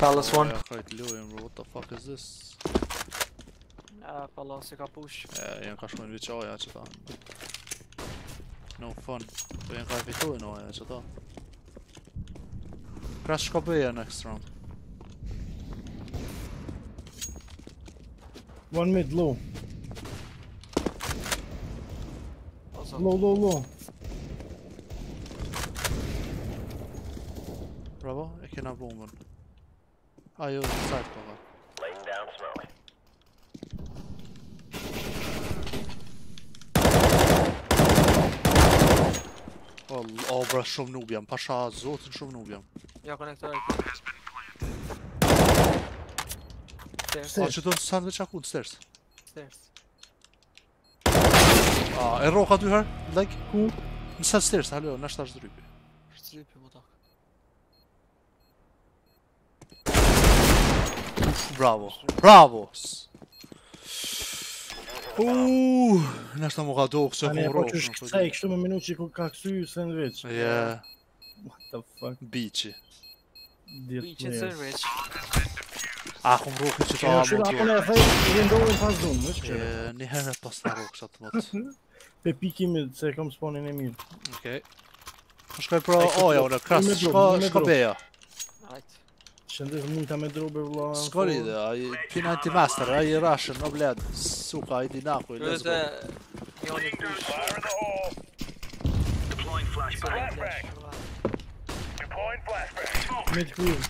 Palace one. What the fuck is this? Palace ka push. Jan ka shumë veçoja çata. No fun. Jan ka fituar no çata. Crash copy next round. One mid low. Low. Bravo, I can have one. I use the side cover. Laying down slowly. Oh, bro, shumë nubjam. Pasha, zotin shumë nubjam. Yeah, connect. Stairs. Që do në sandwich akut, stairs. E roka dy her, like, ku? Nësat stairs, hallo, nështë ashtë drypi. Shtë drypi, më tak. Bravo, bravo! Nështë në më ka dohë, kësë më rohë. Kësaj, kështu më minu që ka kësuju sandwich. Yeah. What the fuck? Bici. Bici sandwich. Akum rohë që ta amon tjerë. Akum e thej, rëndohën pas dhëmë, është qërë? Një herë pas në rohë që atë mëtë. Pe pikimi, se kam spawnin e mirë. Okej. Shkaj pra oja, ure, kras, shka beja. Shëndër mund të me drobe vla... Skor ide, pina anti-master, a i Russian, no bled. Suka, a i dinaku, i let's go. Njoni kush. Mid kush.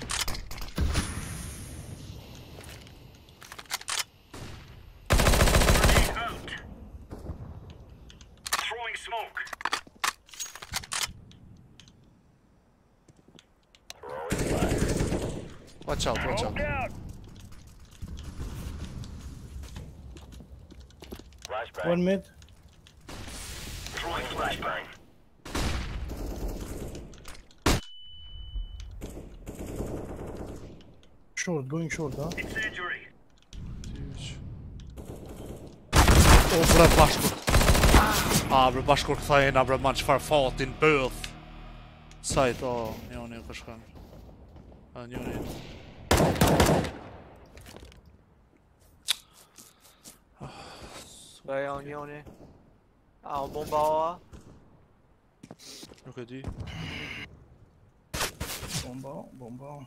Watch out, watch out. Flashbang. One mid. Throwing flashbang. Short, going short, huh? It's injury. Oh, bre, bashkur. Ah, bre, bashkur këthajena, bre, man, qëfar fatin, bëth. Sajt, oh, njoni, këshkan. Ah, njoni. Daj janë njoni. A, o bomba oa. Nuk e di. Bomba oa, bomba oa.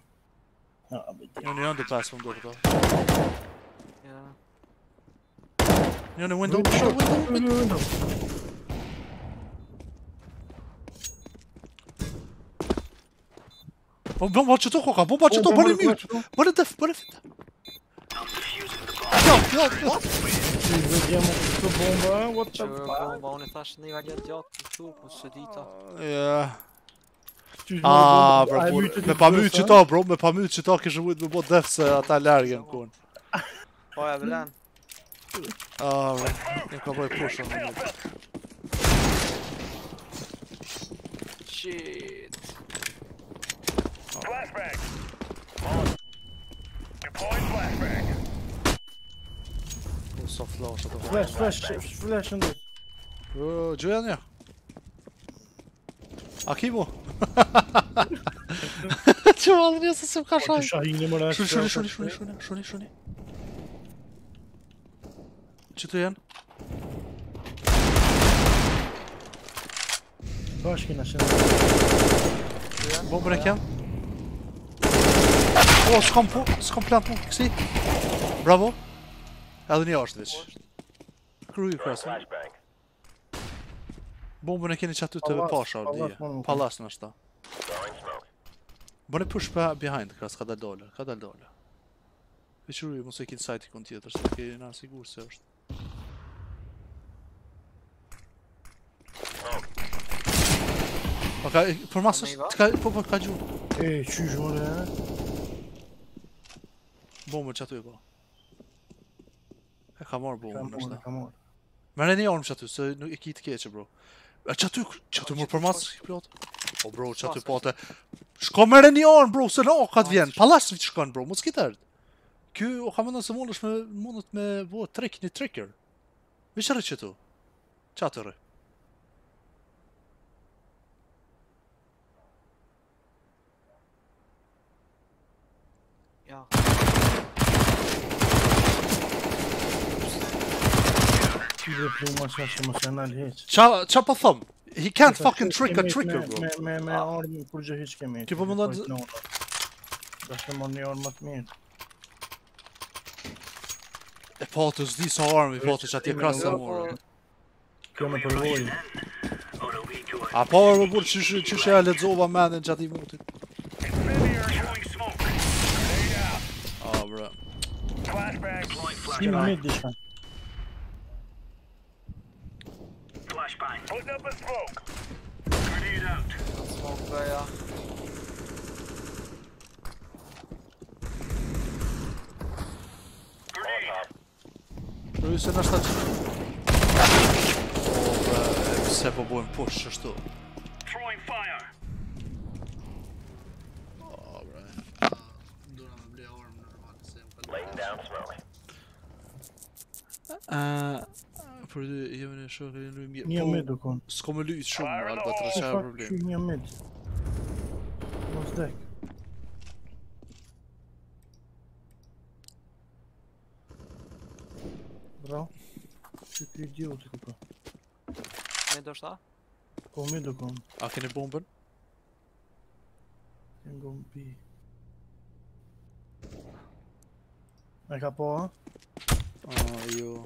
Njoni janë dhe pas më mdojë këta. Njoni window, window, window. Bomba që to koka, bomba që to, bërë mjut! Bërë def, bërë fita! Gjot, gjot, gjot! Dhe gjemë këtë bomba, what the fuck? Bomba, unë e thashtë neve gjatë gjatë, këtu, po së dita. Yeah. Aaaa, bro, me pa mjut që ta, bro, me pa mjut që ta kështë mujtë me bot def se ata lërgjën kun. Oja, velen. Aaaa, bro, një ka bëj pushën me mjut. Shit. Flashbang! Deploying flashbang! Oh, soft low, so don't worry. Flash on this. Giuliano! Akibo! Че, он не совсем хорошо. Шуни. Че ты, Ян? Башки наши. Бомба на кем? O, s'kom plan për kësi. Bravo. Edhe një ashtë veç. Kruju krasë. Bombën e keni që aty të pasha ordi. Palas në ashtë ta. Bërë push për behind krasë, ka dal dole, ka dal dole. Veqëruju, mos e kini sajti kënë tjetër, se keni na sigur se është. Për masë është, po ka gjurë. E, qyshore e. Bombën që aty e po. E ka marrë bombën është da. Mere një armë që aty, se e ki të keqe bro. E që aty mërë për masë. O bro, që aty pate. Shko mere një armë bro, se në o ka të vjenë. Palasë që shkon bro, mos kitë erdë. Kjo, o ka mëndën se mundët me bo trik, një tricker. Vishërë që tu. Që atërë. Ja. Qa po thëmë? He can't fucking trick a tricker bro. Me armë kur gjë hiq kemi. Kjo po më ndonjë... Da shtë mërë një armë matë mirë. E po të zdi sa armë i pote që atje krasë të morë. Kjo me përvojnë. A po armë kur që shë e ledzova menin që ati mutit. A bre. Shkime mid dishka. Put up a smoke. Grenade out. Smoke there. Kryuese nështë ta që... O, dhe, se po bojmë push qështu. O, bre... Duna me blea orë më nërmatë se më përgjëtë. Për dy, jemi në shokë, e në lujmë bje. Një med ukon. S'ko me lujtë shumë, Alba, të rësja e problem. Që një med. Mos dek. Bravo. Që t'u idiotë këpa. Med është ta? Ko med ukon. A kene bombën? Kene gombi. E ka po, ha? A, jo.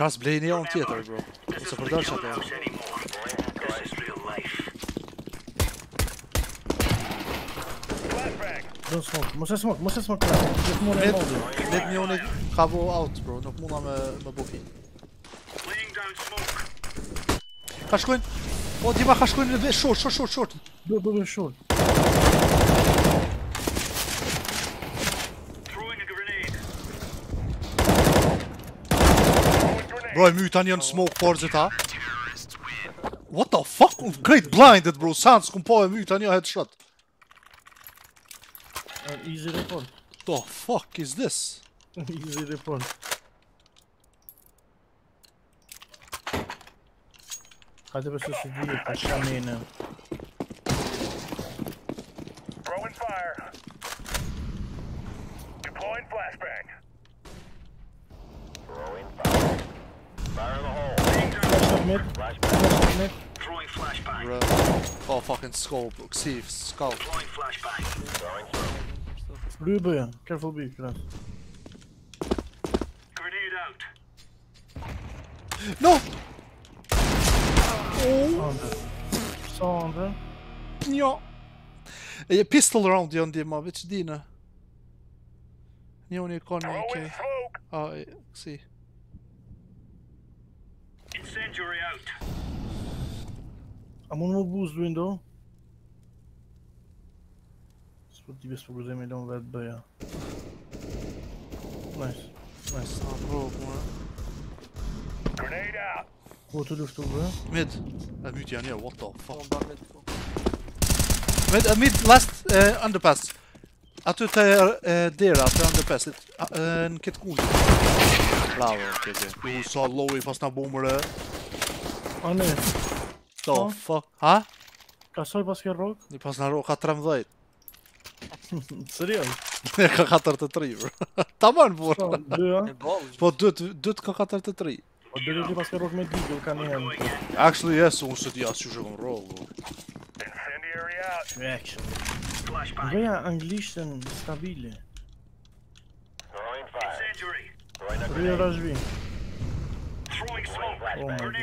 Kras blejnë e janë tjetër, bro. Ose përdojnë që atë janë. Don't smoke, mos e smoke, mos e smoke kras. Let me only kavo out, bro. Nuk muna me boki. Ka shkojnë. O, Dima, ka shkojnë në ve... Short, short, short, short. Do short. Bro, e myta njën smoke parë zeta. What the fuck? Unë krejt blinded, bro. Sans, këmë po e myta njën headshot. Easy report. The fuck is this? Easy report. Hajde përse së dhije, ka shamene. Throwing fire. Deploying flashbang. Throwing fire. Flashback. Throwing flashbang. Oh fucking skull, Xiv, skull. Throwing flashbang. Rüber, careful B, Grenade out. No! Oh! Sonder. Njo! E pistol round janë dima, veç dina. Njoni ka në AK. A, Xiv. Incendiary out. A mund më boost window? S'po t'i besë përgëzemi do më vetë bëja. Nice, nice. A, bro, përë. Grenade out! Po, të luftu bërë? Mid. E mid janë njerë, what the fuck? Mid, mid, last underpass. Aty të dera, aty underpassit. Në këtë kunë. Bravo, keke. U, sa lowi pas na bomëre. A ne? The fuck? Ha? Kasoj pas kërë rog? Një pas na rog, ka 13. Serioj? Ne ka 4-3, bro. Taman, bro. Po, 2 ka 4-3. Po, 2 ti pas kërë rog me digil, ka njëhem. Actually, yes, unë së ti asë që shëgëm rog, bro. Veja anglishtën stabile. Rëja rashvi. Oh my god.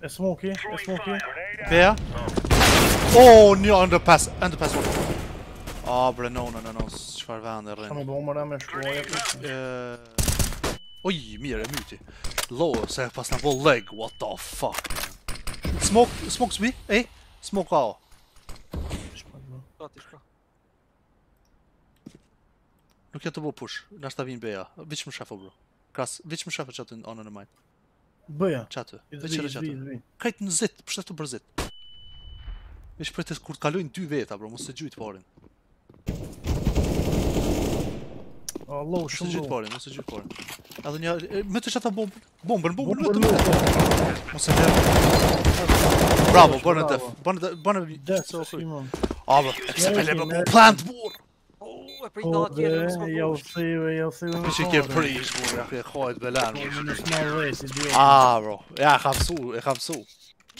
E smoki, e smoki. Beja? Oh, një underpass, underpass. A, bre, no, no, no, no, shfar vende rrinë. Shka me bomëra me shkuaj. Oj, mirë, e myti. Lo, se pas në bo leg, what the fuck. Smoke, smoke s'bi, ej, smoke ao. Shka. Nuk jetë të bo push, nështë ta vinë beja. Vic më shafo, bro. Kras, vic më shafo qatë në anën e majtë. Bëja? Qatë, veqere qatë. Krejtë në zitë, pështetu për zitë. Vic për të kur të kalojnë 2 veta, bro, mos të gjujtë parin. Allo, shumë do. Mos të gjujtë parin. Adhe një, me të qatë bombën, bombën, me të. Mos e verë. Bravo, bërën e def. Bërën e def, se okëj. Ava, e këse pele me më plant, burë. E prit në atjerë, në s'ma bush. E që ke prish, burë, e kajt belen. A, bro, ja, e kam su.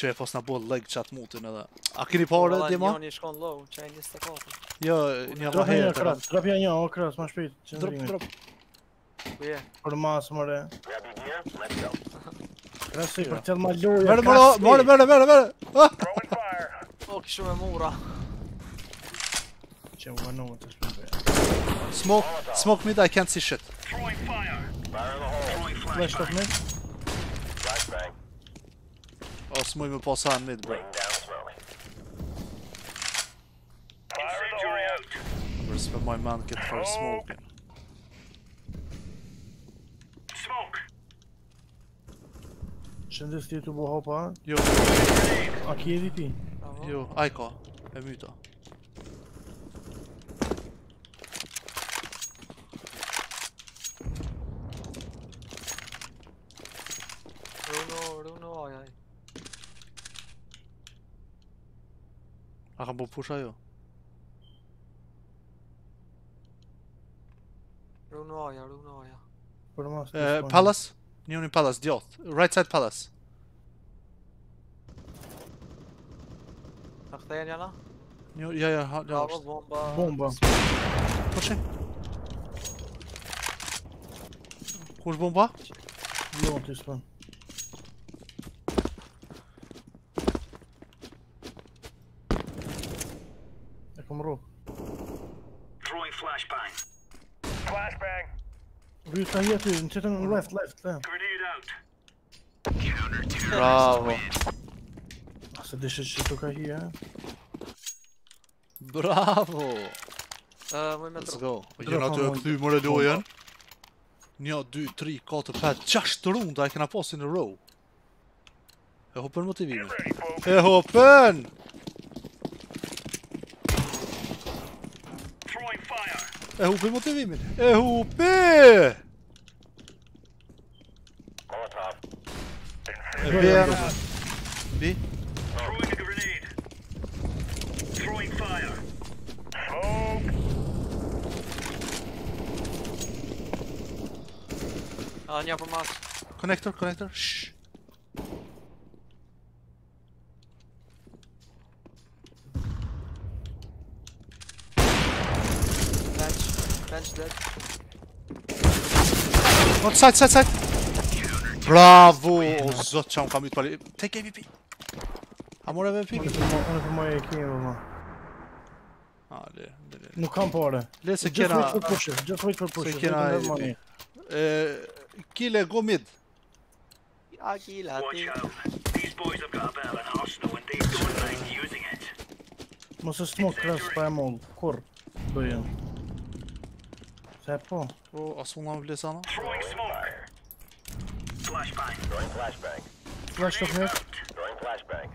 Që e pos në bol leg qatë mutin edhe. A kini pare, Dima? Një shkon low, që e njës të katë. Jo, një vaherë të ratë. Drop ja një, o kras, ma shpejt. Drop. Smoke, smoke mid, I can't see shit. Throwing fire. Flash of mid. Flashbang. Oh, smooth me past on mid, bro. Where's where my man get for smoke? Shouldn't this to be hopper? Yo. Aki EVP. Yo, Aiko. Emuta. I'm going to push you. Palace? Neon Palace, Diot. Right side Palace. Yeah, yeah, yeah. Bomba. Push him. Who's Bomba? You want this one. Throwing flashbang. Flashbang. We can get you. Sitting left. There. Grenade out. Counter terrorist. Bravo. So this is just okay here. Bravo. Let's go. You're not doing too much do again. Now do 3, 4, 5. Just round. I can have pass in a row. Jag hoppar mot I vinner. Jag hoppar. EHP mot Vimmer. EHP! B. Throwing a grenade. Throwing fire. Smoke. Anja på mass. Connector. Shh. Dead. Not side. Bravo! Zocha, on can't be. Take AVP. I'm on AVP. No camp order. Let's just wait for push. Killer, go mid. Watch out! These boys have got a bit of an arsenal and they don't like using it. Must smoke crash by all. Core. På. Oh, assolan blir sana. Flashbang. Flash of mid. Flashbang.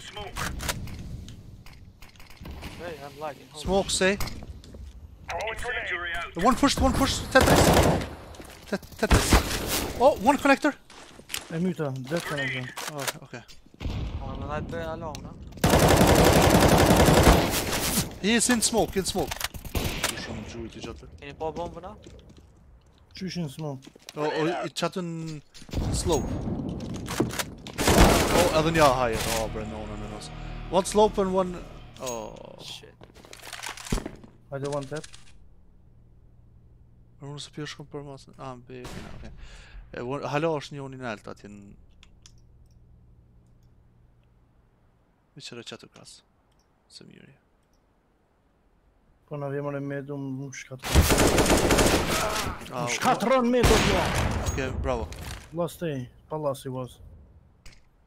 Smoke. Hey, I'm lagging. Smoke, say. One pushed. Tetris. Oh, one connector. I'm muta. Dead connector. Oh, okay. I'm not there alone, huh? He is in smoke. Can you pop bomb for now? Shoot in smoke. Oh, it's chatting slope. Oh, Evan, yeah, higher. Oh, Brandon, no. One slope and one. Oh. Shit. I don't want that. I'm going to spear from Permas. I'm big. Okay. Hello, Sneon in Alta. Which are a chat across? Some area. Ponavljamo le medom muškatron. Muškatron medom. Okay, bravo. Last day, palace he was.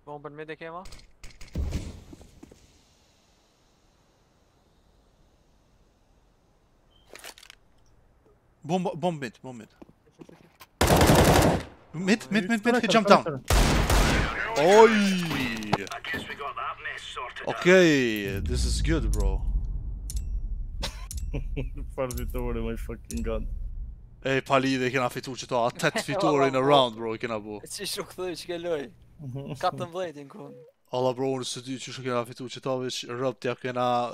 Bomber mid came up. Bomb mid. Mid. He jumped down. Oi! I guess we got that mess sorted. Okay, this is good, bro. Farvittore, my fucking god. Hey, Palide can have it to a tet Vittor in a round, bro. Can I go? It's just a clue. Captain Blade in con. Alla bro, nu så du tycker jag fick ut av röpt jag kan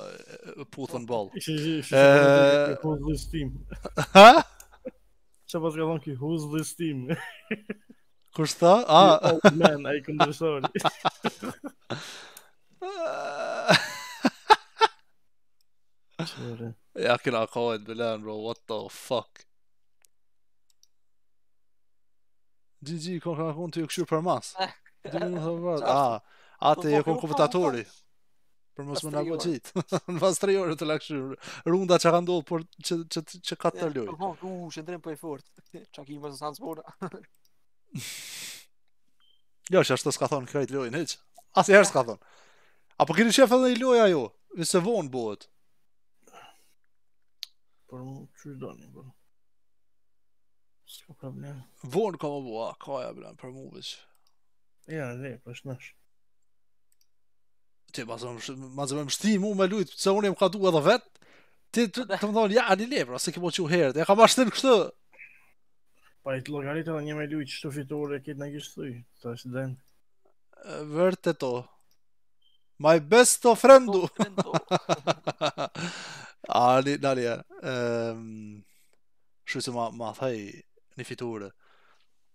put on ball. Who's this team? Ha? Så vad ska jag tänka? Who's this team? Kosta? Ah, oh man, I can do so. ياكل عقائد بلان برو. وات ذا فاك. جي جي كونكرا كونتي كشوبرماس. Atë e kon komputatori. Për mos më na goxit. Mbas 3 orë të lakshur. Runda çka ka ndodhur, por që ka të lojë. Po, shëndrem po e fortë. Çakim mos sa zbora. Jo, ashtu s'ka thon krejt lojën hiç. Asnjëherë s'ka thon. Apo keni shef edhe i loja ajo, nëse vonë bëhet. Por çu doni po. S'ka problem. Vonë ka më bua, ka ja blan për movish. Ja, ne, po shnash. Ti mazëm shtim unë me lujt, se unë më ka duhet edhe vet. Ti të më thonë, ja, ani lepra, se ke po qiu herët, e ka bashtin kështu. Pa i të logaritë edhe një me lujt, qëtu fitore, këtë në kishtë thuj, të është den. Vërte to. My best of friendu. Ani, nani, shu se ma thaj një fitore.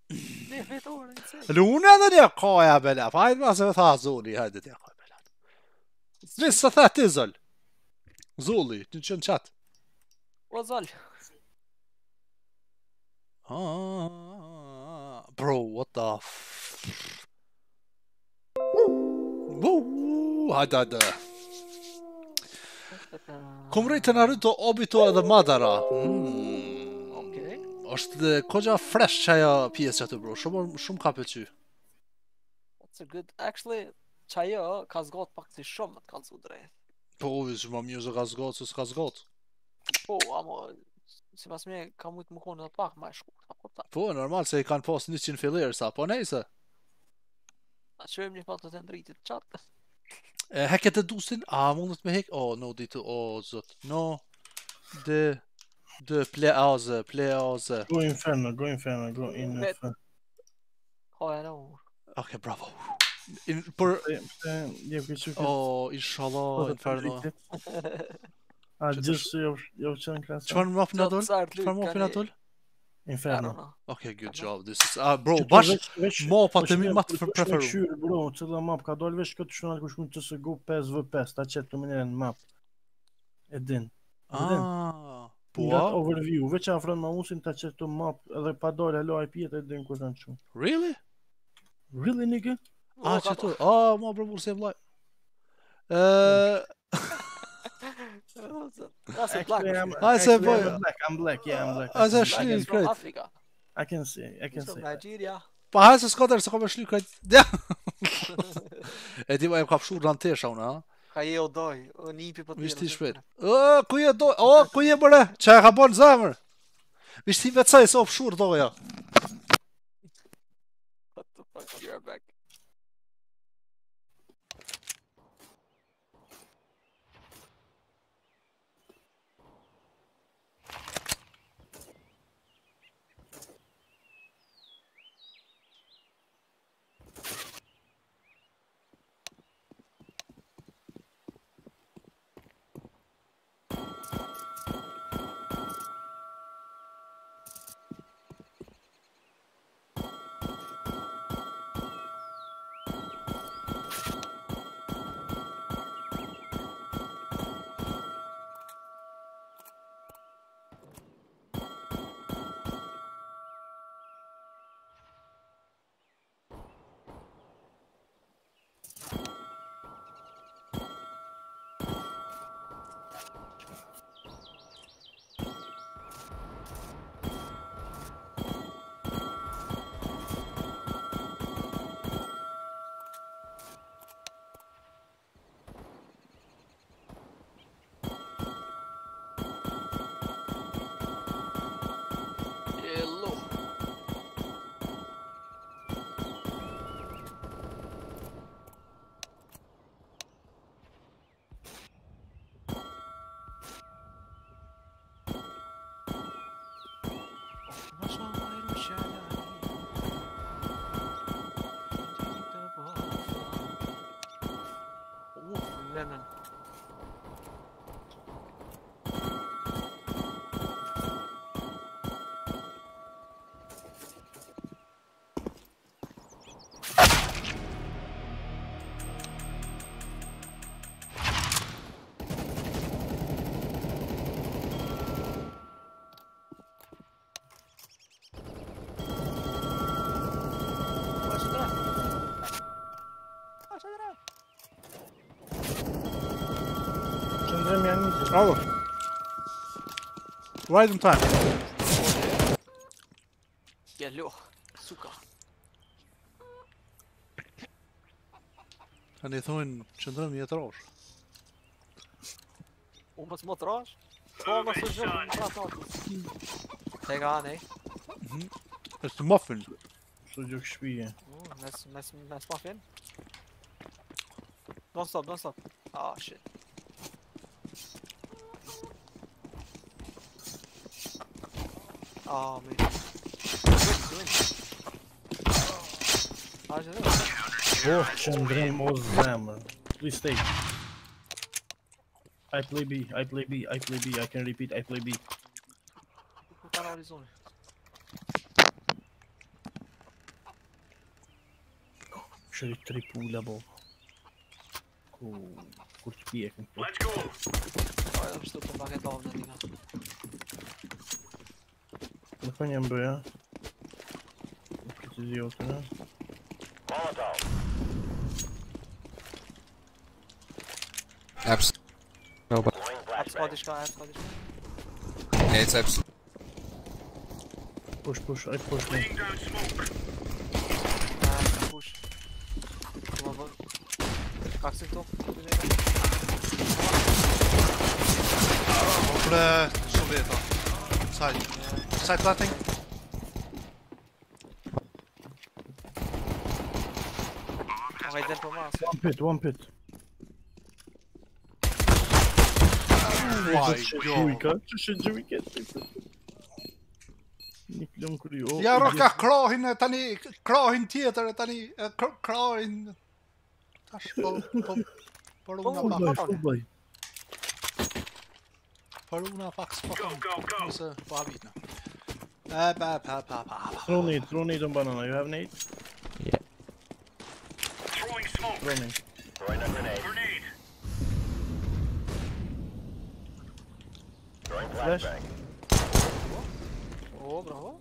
Një fitore, në cëj. Lune edhe një kaja bela, pa hajtë ma se me tha zoni, hajtë të një kaja. Vissa that izol. Zoli, did you chat? Wazol. Bro, what the f. Woo, hadada. Kom rejtë Naruto, Obito edhe Madara. Okay. Është koja fresh çaja pjesa të bro. Shumë ka pëlqy. That's a good actually. Çaja ka zgat pak si shumë të kanë drejt. Po, është më mirë se ka zgat se s'ka zgat. Po, ama sipas më ka mujt më konë atë pak më shkurt, apo ta. Po, normal se i kanë pas 100 fillers apo nejse. A shojmë një foto të ndritit chat. Hacket e dusin, a mundet me hack? Oh, no ditë, oh zot. No. De play house. Go inferno. Oh, no. Okay, bravo. Inshallah, inferno. Just your chance. Inferno. Okay, good job. This is bro, bash mapa të mi më të preferuar. Bro, çdo map ka dal vesh këtë shunal ku shkon CSGO 5v5, ta çet dominën map. E din. Po, overview, veç afron mausin ta çet të map edhe pa dal alo IP-et e din ku janë çu. Really? Really nigga? A, që tu? A, ma përmur se e vlaj. A, se e vlaj. I'm black. A, se e shli krejt. I can see. Nigeria. Pa, hajë se s'kater, se ka me shli krejt. E ti ma e më kapshur në antesha unë, ha? Ka je o doj, o një ipi për të mirë. Vishti shpejt. Ku je bërë? Qa e ka bon zemër? Vishti vecaj, se ofshur doja. What the fuck, you're back. Алло. Right on time. Я лёг, сука. Они тон чендром я трош. Он посмотришь? Что нас уже натратил? Теган, эй. Ist du Muffin? Sucuk spielen. Nice Muffin. Don't stop. Ah, shit. Oh, man. Please stay. I play B. I can repeat, I play B. Should triple level. Cool. Let's go. I'm still coming back Dokonjem boja. Precizio teda. Molotov. Abs. No, but. Abs. Yeah, it's abs. Push. Push. Lava. Как ты то? Бля, собе это. Сайт. Side planting. One pit. Why? Ja roka krohin tani krohin tjetër tani krohin tash po Throw nade on banana, you have nade? Yeah. Throwing smoke. Throwing a grenade. Throwing flashbang. Oh, bravo.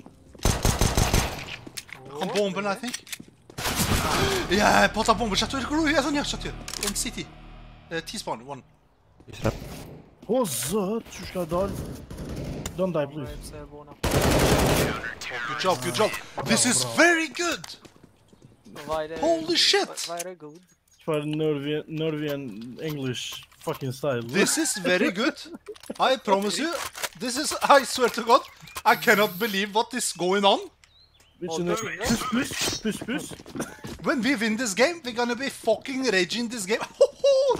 A bomb, I think. Yeah, put a bomb. Shot here. In city. T-spawn, one. Oh, zot, you don't die, please. Good job. This is very good. Holy shit. For Norwegian English fucking style. This is very good. I promise you. This is, I swear to God, I cannot believe what is going on. Push. When we win this game, we're gonna be fucking raging this game.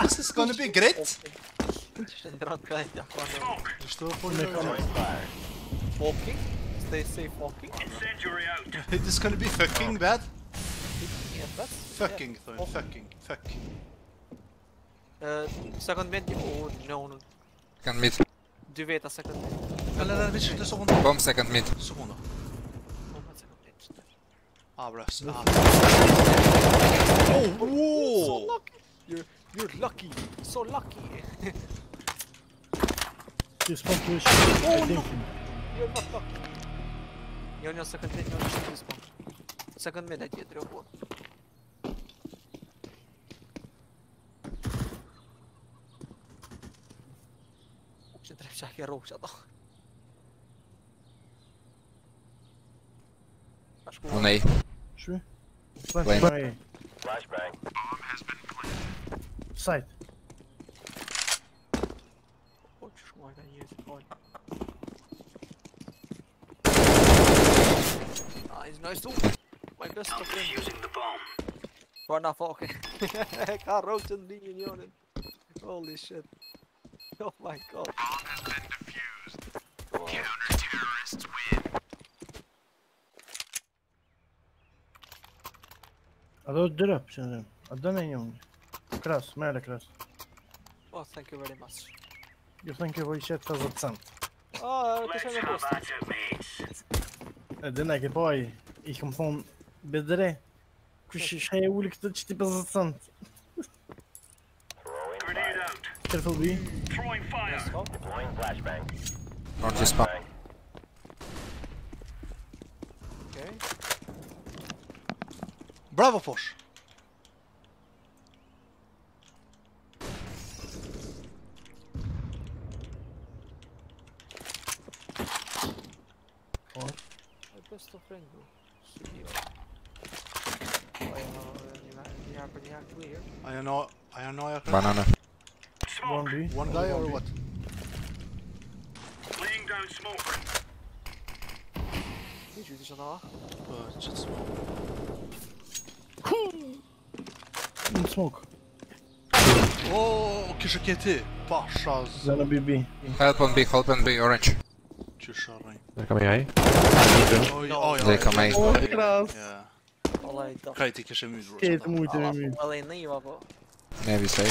This is gonna be great. Walking? Stay safe walking? Incendiary out! It is gonna be fucking bad! Fucking. Second mid? Oh no. Second mid. Du vet att second mid. Eller visst inte så. Bomb second mid. Så hon då. Abras. Oh! So lucky! You're lucky! So lucky! Just one push. Oh no! You're not lucky. Я у него second mid, Second mid, дайте трёхбол. Вообще трепчак я рог сядал. One A. Sure. Flashbang. Bomb has been planted. Side. Хочешь, можно есть point. He's nice too. My best friend using the bomb. Run off, okay. Can't roast in the union. Holy shit. Oh my god. Bomb has been defused. Oh. Counter-terrorists win. Hello, drop. I don't know. Cross, merely cross. Oh, thank you very much. You think you will shit as a sand? Oh, that's a good one. Den ekki bæ, ég kom þón bedre. Hversu sé úlik þetta títi beðsand. Careful B. Throwing fire. Deploying flashbang. Not just bang. Okay. Bravo Fosh. My best of friend will. I don't know. Banana. One guy or what? Laying down smoke. Did you just know? Just smoke. Cool. Smoke. Oh, kishakete. Pasha. Zana BB. Help on B, orange. They're coming A. They're coming A. Yeah. Kajti kiše mi izruča. Kajti mu ide mi. Ali ne ima bo. Ne bi sej.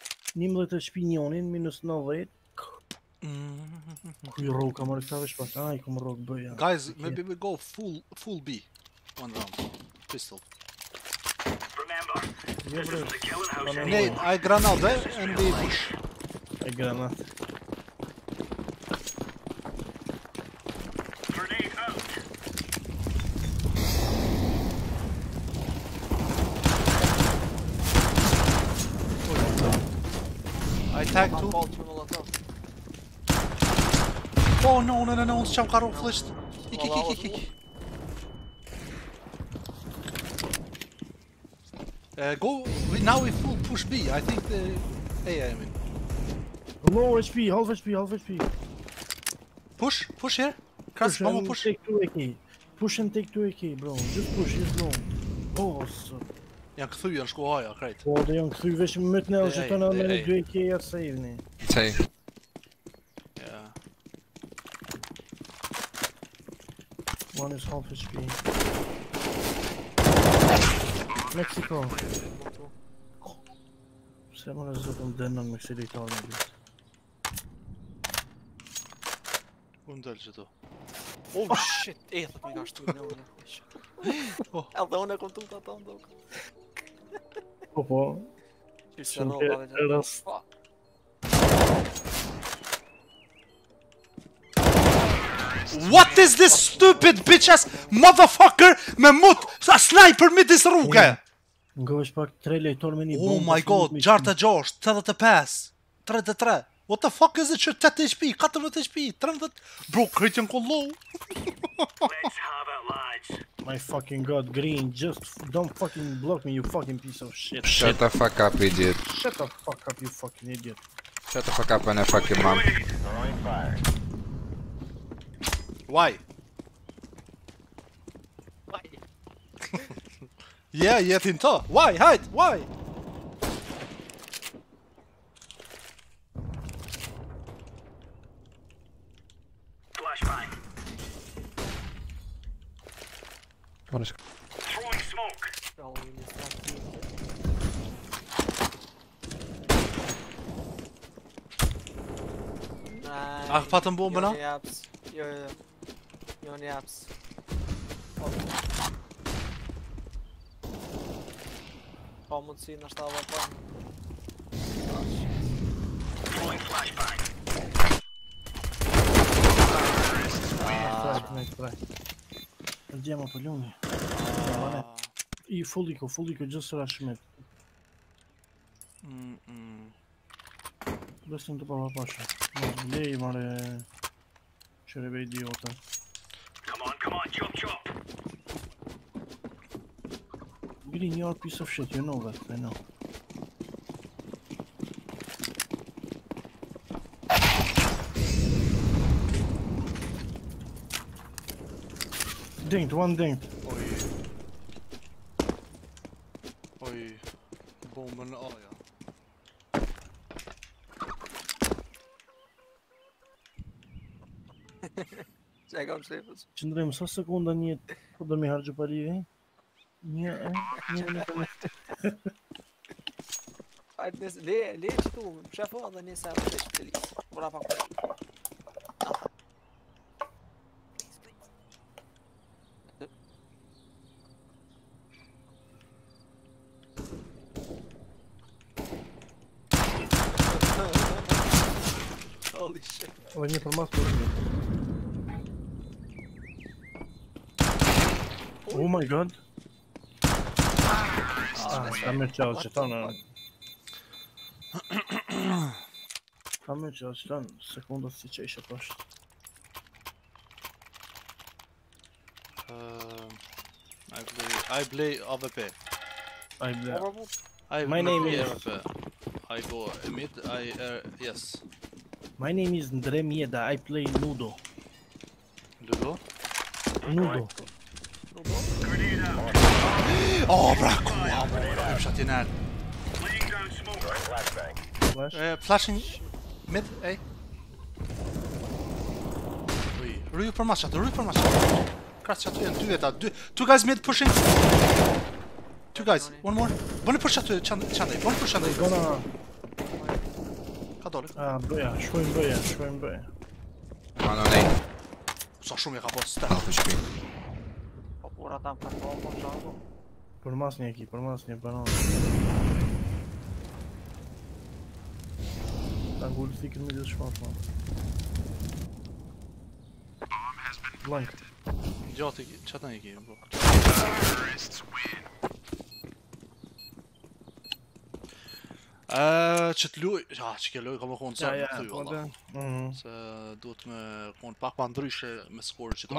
11 HP njonin minus 90 ku I roka mërë këtave shpas aj ku më rok bëja. Guys, maybe we go full B one round pistol. Nate, I granat and they push. I granat. Tag 2. Oh no, ons çam karol flashed. Go, now we full push B, I think the... I mean. Low HP, half HP. Push here. Crash, mama push. Push and take 2 AK bro, just push, just long. Boss. Janë këthuj, janë shku haja, krejt. Po, dhe janë këthuj veshë më të ne është të në me në 2 kje jatë save ne. Save. Yeah. One is half HP. Mexico. Se më në zëpëm dënën me kësi lejtarë në gjithë. Unë dëllë që do. Oh shit, e thët me nga shtu në unë. E dhe unë e kom tukë atë në dokë. Opa, sunt eras. What is this stupid bitch ass motherfucker? Me mut a sniper midis rruge. Oh my god, 66, 85, 33. What the fuck is it? 7 HP, 14 HP, 30. Bro, krejtjen ku low. My fucking god, Green, just don't fucking block me, you fucking piece of shit. Shut the fuck up, idiot. Shut the fuck up, you fucking idiot. Shut the fuck up and I fuck your mom. Why? Why? Yeah, yet in top. Why? Hide? Why? Throwing smoke. Ach, pat een bomb nou? Jonny apps. Kom moet zien, daar staan we op. Throwing flashbang. Andiamo per lui. I fulliko, just rush mid. Bestim të përma pasha. Lej mare... Qërebe idiota. Come on, chop! Green, you are a piece of shit, you know that, I know. Dinked, one dinked. Oj. Bomben A, ja. Czekam, szefus. Qëndrem, sa sekunda një... Po do mi hargju parive? Një... Hajt nësë, le qëtu, shefo dhe nësë e përshë të lisë. Bura pa kërë. Возьми формат. Oh my god. Tam już done. Sekunda wcześniejsza proszę. I play AWP. My name is AWP. I go mid. Yes. My name is Dremieda. I play Ludo. Ludo? Nudo. Oh, brak! Wow, shot in that. Flashing mid, eh? Rui for Mashat, Rui for Mashat. Crash shot in, do that. Two guys mid pushing. Two guys, one more. One push shot to Chanday, one push shot to Gona. Catholic. Ah, Boya, Shwim Boya, Shwim Boya. No, no. Sashumi Rabosta. Ura tam platformą żadną. Podmasnie banan. Tam gol fikrimi de şansma. Blank. Joti çatan iki bu. Çetluj, ja çkeloj kam qon sa tujolla. Se duhet me qon pak pa ndryshe me score çet.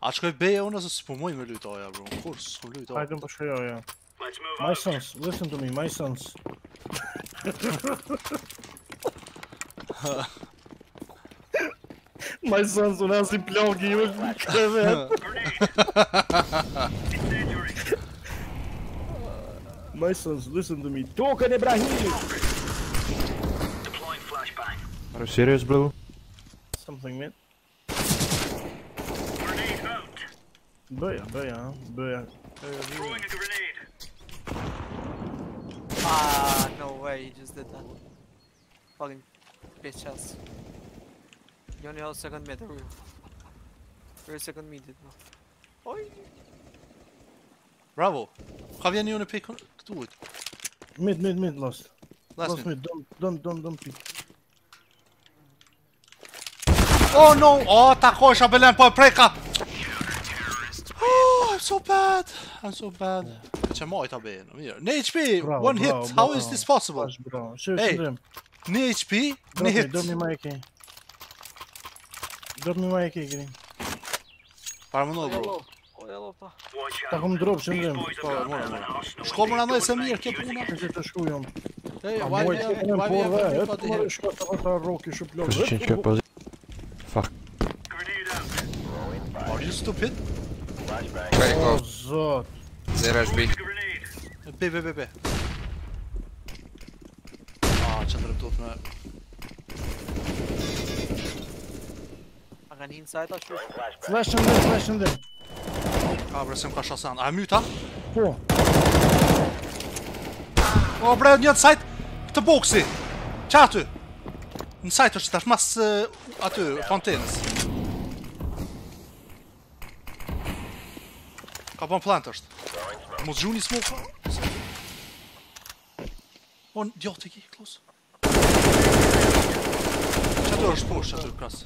A shkoj beja unë ose s'po moj me lojtaja bro. Kur s'po lojtaja. Hajde po shkoja. My sons, listen to me, my sons. My sons, unë as I plogi ju krevet. My sons, listen to me. Token Ibrahim! Deploying flashbang. Are you serious, bro? Something, mid. Grenade out. Boya. Throwing a grenade. Ah, no way, you just did that. Fucking bitch ass. You only have second mid, bro. You're second mid, bro. Oi! Bravo! Have you any pick? Do it. Mid, lost. Lost mid. Don't pick. Oh no! Oh, Takosha Belen Popreka! Oh, I'm so bad. HP! Bravo, one hit! Bravo. How is this possible? Bravo. Hey! Ni HP, ni hit! Drop me my AK, Green. Parmanov, bro. Takom drop që ndrem. Shko më nëndoj se mirë, këtë puna. Këtë të shku jam. Moj të në porve, e të mërë shka të ata roki shuplovë. Fuck. Are you stupid? Very close. Zero HB. B. Ah, që ndrem të me... A kanë inside ashtu? Flash ndrem. Ah, bro, sem ka shasan. A e myta? Po. O, bre, njën sajt këtë boksi. Qa aty? Në sajt është tash mas aty, fontinës. Ka bon plant është. Mu të gjuni smoke. O, djo, të ki, close. Qa aty është push, aty krasë.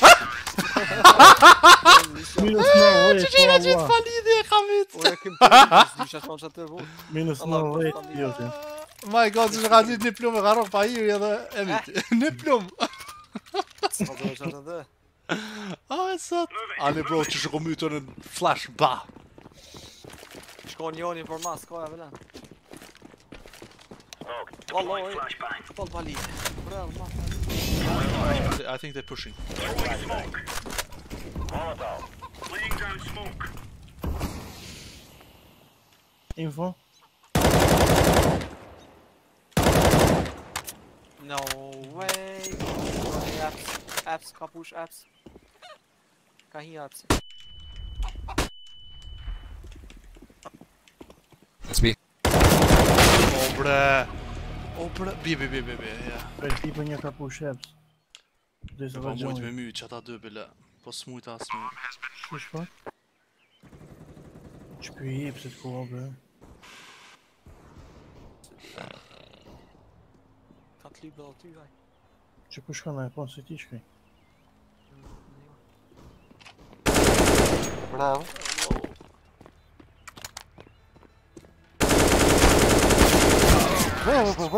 Ha? Minus 9 falidhje e kam hit. Ure kem përgjës, dysha shon që të vu. Minus 9 falidhje. My god, që ka dit një plumë e ka rok pa hiri edhe e miti. Një plumë. Ska të vësha të dhe. A e sot. Ale bro, që shë kom ytër në flash ba. Shko një onin për mas, ka e velen. Wallo, e pal falidhje. Bre, mas. I think they're pushing. Smoke. Laying down smoke. Info. No way. Apps. Kapush apps. Kahi apps. That's me. Oh bruh. B. Yeah. People need kapush apps. Po mujtë me myjtë që ata dë bile. Po s'mujtë asë me... Shkush pak? Që për jep se t'koha bë. Ka t'li bë aty gaj. Чепушкана, японской птичкой. Браво. Jag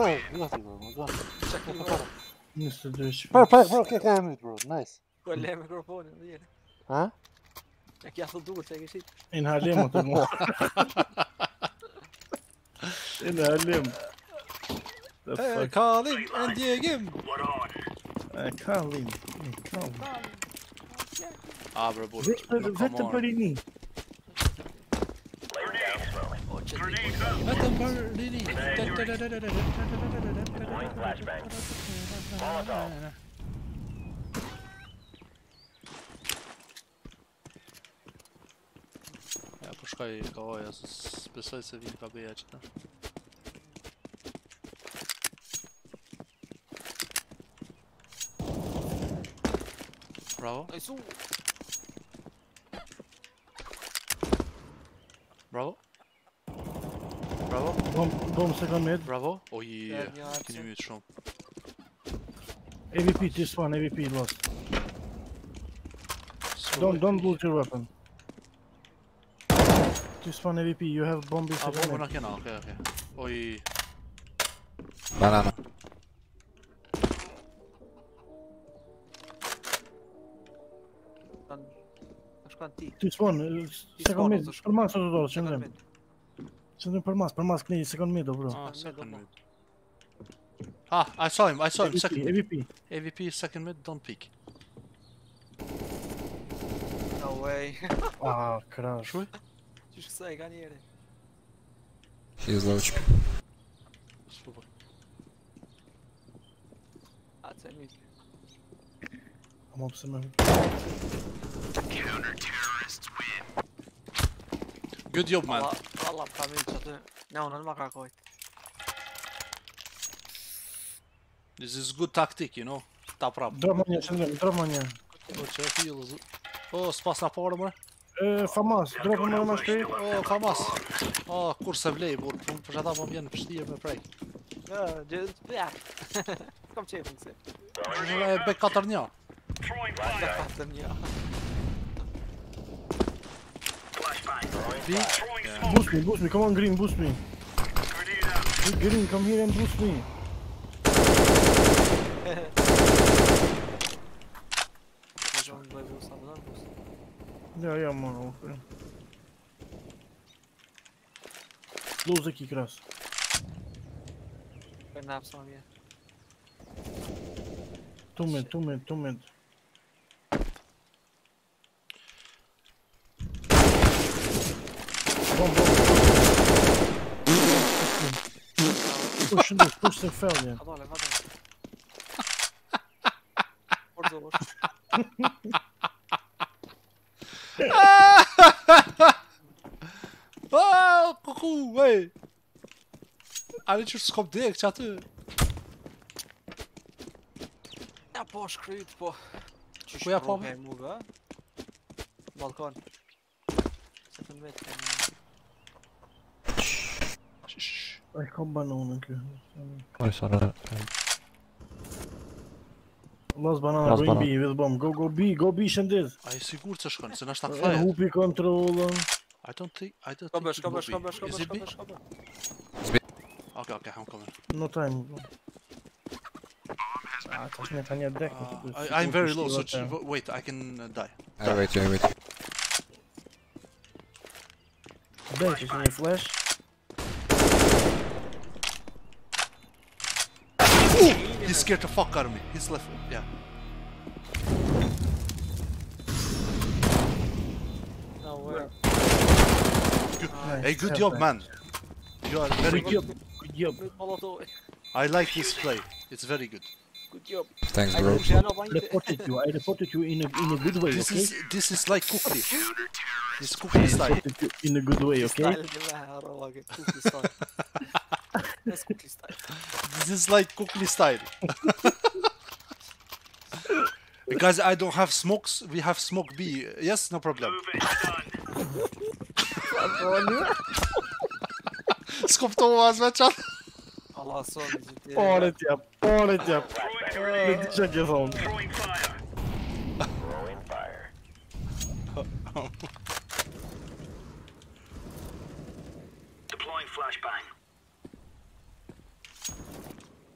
kan alltid dåligt lägga sitt. Inhärlig mot en mål. Inhärlig. Karling, en djägum. Karling. Ah, bra bort. Vänta på din ni. Vänta på din ni. Пускай кого я списался в побеять, да? Браво. Браво. Браво. Бом 50 mid. Браво. Oh yeah. Can you reach from? AVP this one, AVP lost. So don't lose your weapon. Just one AVP, you have bomb is a bomb. Okay. Oi. Banana. Just one, second mid. Permas or door, Chandram. Chandram permas, knee, second mid, bro. Ah, second mid. Ah, I saw him, second AVP. AVP, second mid, don't peek. No way. Ah, crash. He's low HP. I'm up somewhere. Counter-terrorists win. Good job, man. This is good tactic, you know. Top rap. Drop on ya. Oh, spas na power. Famas, droga më në shkri. Oh, Famas. Oh, kur se vlej, bur, përshata po vjen pështije me prej. Kom qefën se. Bek 4-1. Bek 4-1. Boost me, come on Green, boost me. Green, come here and boost me. Я могу. Лузаки крас. Пенап с вами. Тумит. Push the failure. Oh, coucou, ouais. Allez, tu scopes direct, chatte. Ja, pas screwed, pas. Tu joues pas bien, move, hein. Balcon. C'est un mec. Ouais, comme banane, ok. Ouais, ça va. Last banana, last green banana. B with bomb. Go B, Shandiz. I sigur të shkon, se nështë ta këfajt. Hupi control. I don't think... Come back. Is it B? It's B. Okay, I'm coming. No time. I'm very low, so wait, I can die. I wait. Bench, is in a flash. He scared the fuck out of me. He's left. Yeah. No way. Good. Nice. Hey, good job, man. You are very good. I like this play. It's very good. Good job. Thanks, bro. I reported you in a good way. This is like cookie. This cookie style. In a good way, okay? That's cookie style. This is like cookie style. Because I don't have smokes, we have smoke B. Yes, no problem. Skopto was match up. Allah sorry. All it up. Throwing fire. Throwing fire. Deploying flashbang.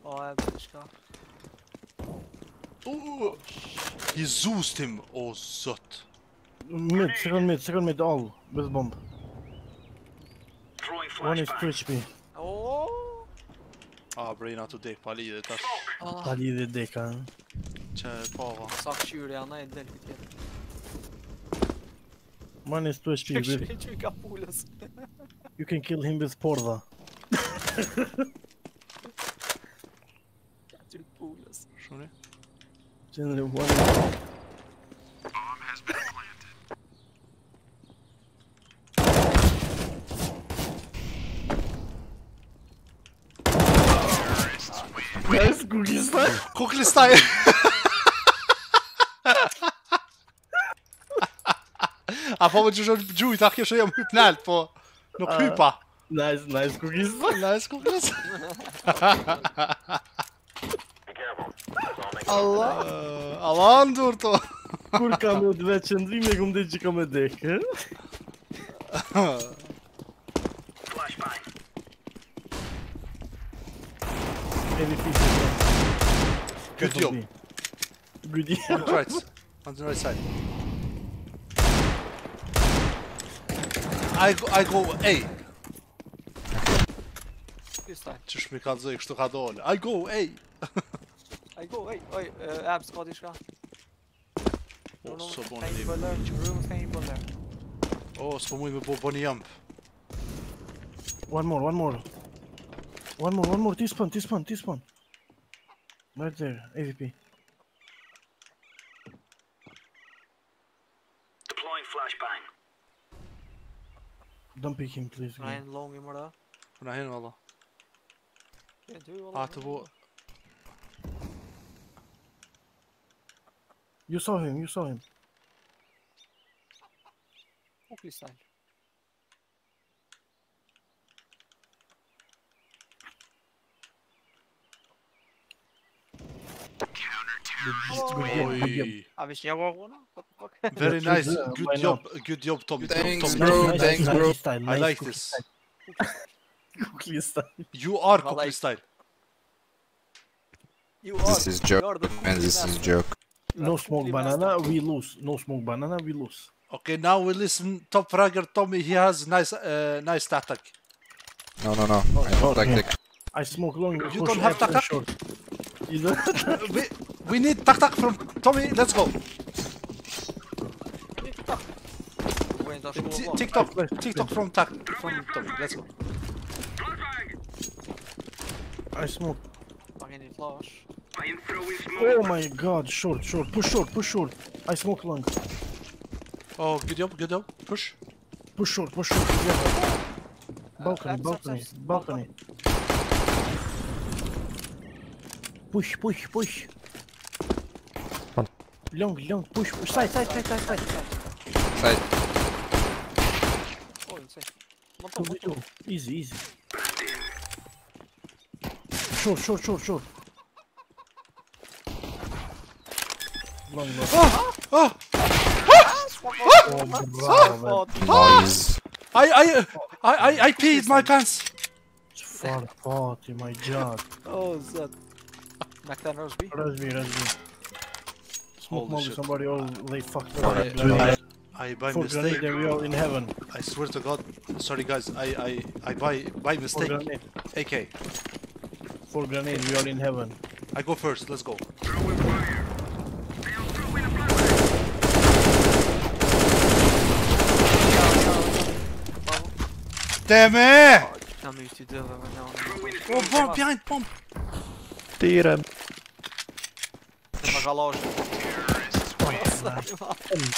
Oh, I have this guy. Oh, he zoosed him. Oh, zot. Mid, second mid, all with bomb. One is 2 HP. Oh. Ah, Brina today, palide tash. Palide deka. Çe pava. Sak şurayana edel bitiyor. One is 2 HP. You can kill him with porda. Kaçır pulas. Şunu. Generally one. Kukli style. A po që shon gjuj ta këshë jam hyp nalt, po nuk hypa. Nice cookies. Nice cookies. Allah, Allah ndurto. Kur kam u dve qëndrime ku më dëgjë kam e dek, he? Good job. Good job. On the right side. I go A. This side. Just me can't say that I go A. I go A. Abs Scottish guy. Oh, so bonnie. Oh, so we go bonnie jump. One more. T-spawn. Right there, AVP. Deploying flashbang. Don't pick him, please. Ryan long him or Ryan Allah. Yeah, do all of what? You saw him. Okay, side. Very nice. Good job, Tommy. Thanks, bro. Style. I like this. Cookie style. You are cookie style. This is joke. And this is joke. No smoke banana, we lose. Okay, now we listen. Top fragger Tommy. He has nice attack. No. I have tactic. I smoke long. You don't have tactic. We need tak from Tommy. Let's go. TikTok from Tommy. Let's go. I smoke. Oh my God! Short. Push short. I smoke long. Oh, good job. Push short. Yeah. Balcony. Push. Long, push. Side. Oh, inside. Not easy. Short. Long. I peed my pants. Far party, my God. Oh, that. Knockdown Rosby. Smoke molly somebody, or they fucked up. I by mistake. We all in heaven. I swear to God. Sorry guys, I by mistake. AK. Full grenade, we all in heaven. I go first, let's go. Damn it! Oh, bomb behind, bomb! Tira.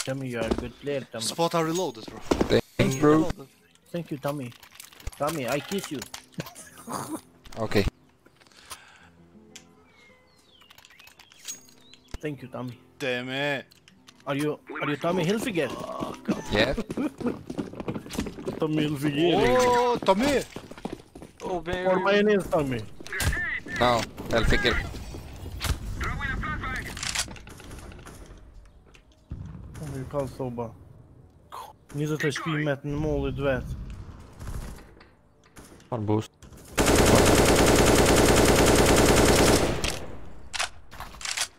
Tommy, you are a good player, Tommy. Spot are reloaded, bro. Thanks, bro. Thank you, Tommy. Tommy, I kiss you. Okay. Thank you, Tommy. Damn it. Are you Tommy Hilfiger? Oh, God. Yeah. Tommy Hilfiger. Oh, Tommy. Oh, baby. Or my name is Tommy. No, Hilfiger. osoba. Një të shpimet në mullit vet. Arbust.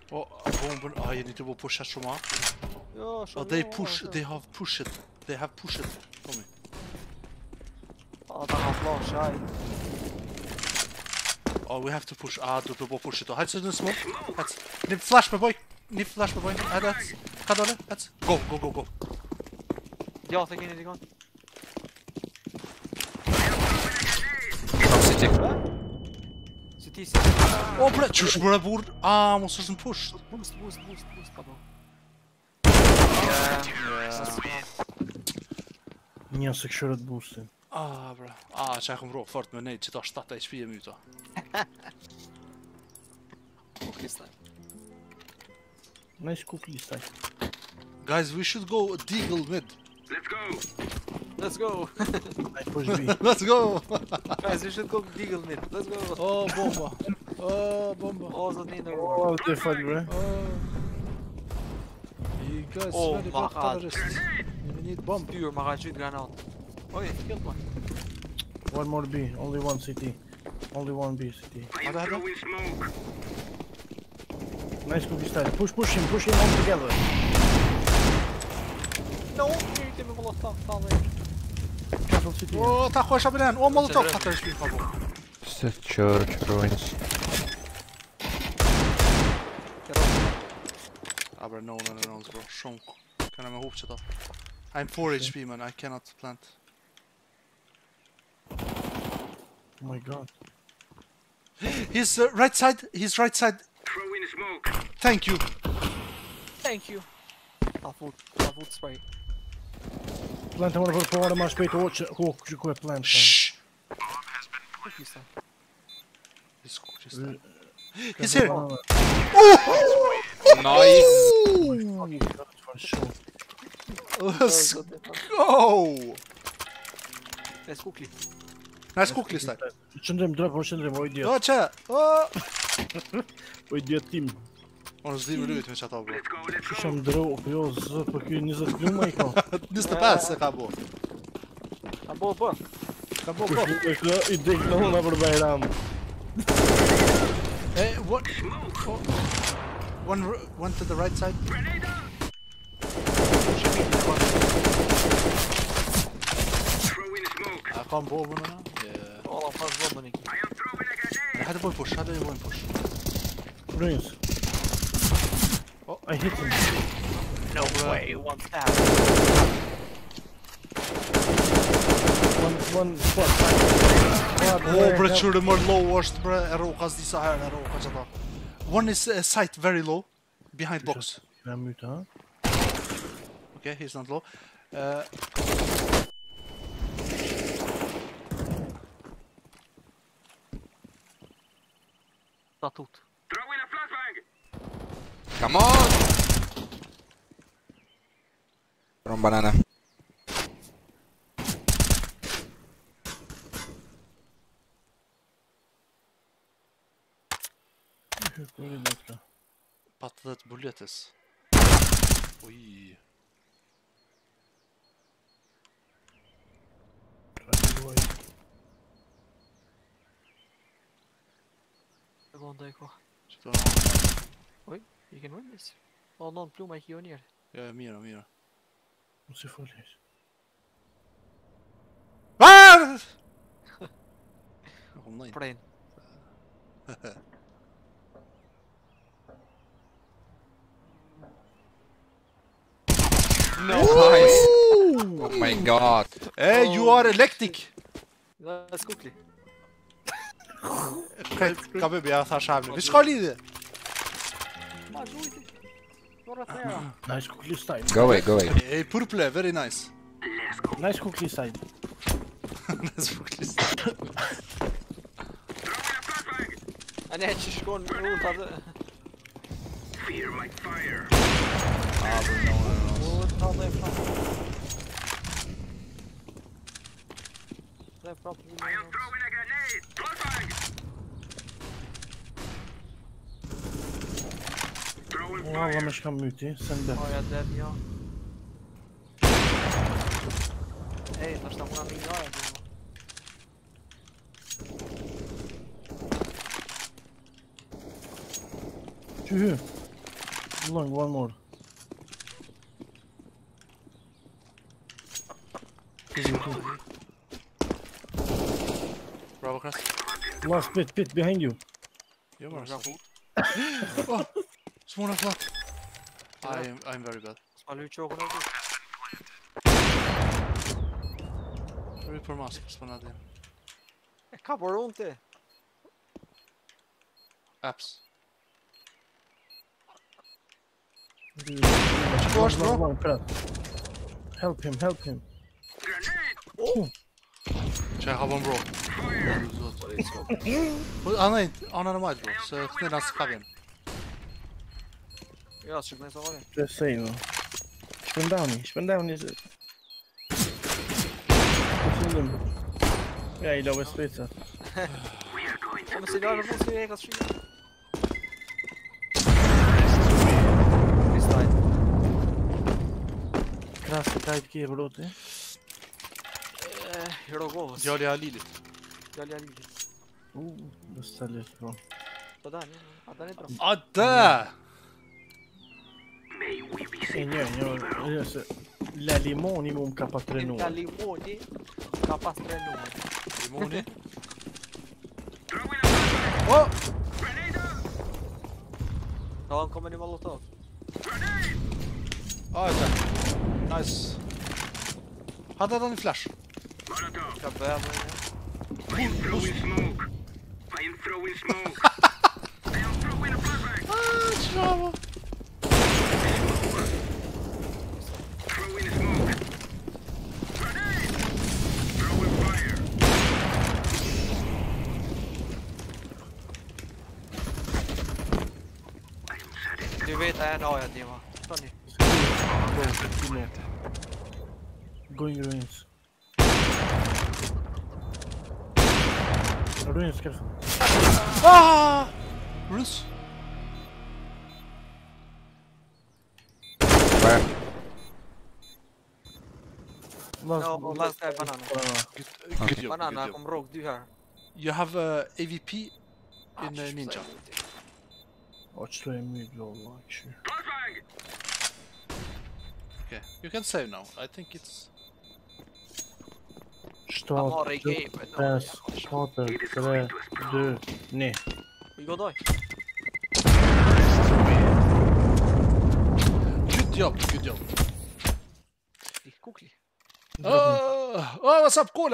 Oh, bomber! Ah, you need to push that Shoma. Yeah, Shoma. They push. They have pushed. They have pushed. Tommy. Ah, they have lost. Oh, we have to push. Ah, do push it. Heads in the smoke. Heads. Nip flash, my boy. Nip flash, my boy. Heads. Head on it. Heads. Go, go, go, go. Yeah, I think you need to go. Top city. Oh, bro, чушь, bro, bro. Ah, I'm also pushed. Boost, pardon. Yeah, I should have boosted. Ah, bro. Ah, I check him raw. 40 minutes. It was 7 HP in Utah. Cookie style. Nice cookie style. Guys, we should go deagle mid. Let's go. Let's go! I push B. Let's go! Guys, we should go deagle mid. Let's go! Oh, bomba! Oh, bomba! Oh, the need oh, the fuck, bro! You guys oh, my god! We need bomb! Pure, my god, shoot granate! Oh yeah, killed one! One more B, only one CT. Only one B CT. I throw in smoke! Nice cookie style. Push him all together! No! Give me Molotov, fall in! Oh, tá roxa abrindo. Oh, Molotov, tá atrás de mim, por favor. Set Church Ruins. Abra, no, bro. Shonko. Can I move it up? I'm 4 HP, man. I cannot plant. Oh my god. He's right side. He's right side. Throw in smoke. Thank you. Thank you. I'll spray. Plant one of the water must be to watch it. Hawk, you could plant. Shh! Bomb has been planted. He's here! Oh! Nice! Let's go! Nice cookie. Nice cookie style. Çındırım, o idiot. Doça! O idiot team. On zdimi ljubit me që ata, bro. Qësham drëu, jo, zë, për kjo 20 pluma I ka. 25 se ka bo. Ka bo, po. Ka bo, po. I dek në huna për Bajram. Hey, what? One to the right side. A kam bo, bërë në? Ola, pas bo, bërë në ki. Hajde boj push, hajde boj push. Rëjnës. Oh, I hit him. No way, one tap. One spot. Oh, bro, shoot him more low, worst, bro. Arrow, cause this iron arrow, cause that. One is sight very low, behind box. Okay, he's not low. Not out. Come on! From banana. Patladı bulletiz. Oy. Segunda iko. Oy. You can win this. Oh no, Pluma is here near. Yeah, mira. What's your fault? Ah! Online. Brain. No, nice. Oh my god. Hey, oh. You are electric. Let's quickly. Kabe be asa shabli. Which call is it? Nice cookie style. Go away. Hey, purple, very nice. Nice cookie style. Nice cookie style. And then she's going to fear my fire. Ah, but no, I am throwing a grenade. Bloodbag. Wow, I'm just coming out here. Send them. Oh, yeah, dead, yeah. Ei, nós estamos na melhor. Two here. Long, one more. Bravo, Chris. Last pit behind you. You are so good. Small of luck. I'm very bad. Very poor mask, Spanadian. Cover, won't they? Apps. Watch, bro. Help him. Oh. Şey havan bro. Bu ana maç bro. Sen nasıl kabin? Ya çıkmaya savaş. Just saying. Spin down. Yeah, you know it's better. I'm saying I don't see any extra. This time. Красный тайп ки bro ты. Рогов. Дали алили. Достали бро. Подай, отдай бро. Отдай. Io se la limoni un K39. La limoni K39. Limoni. Oh! No, come ne molotov. Oh, yeah. Nice. Had that on the flash. I am throwing smoke. I am throwing a flashback. Ah, trouble. Throwing smoke. Grenade. Throwing fire. I am setting. Du vet är jag det va. Stanna. Going ruins. Ruins, careful. Ah! Ruins. Where? Last guy, banana. Good job. Banana, I'm rogue, do her. You have a AVP in Ninja. Watch the mid roll, actually. Okay, you can save now. I think it's. Stop, pass, quarter, 3, 2, ne. We go die. Good job. Cookie. Oh, what's up, cool?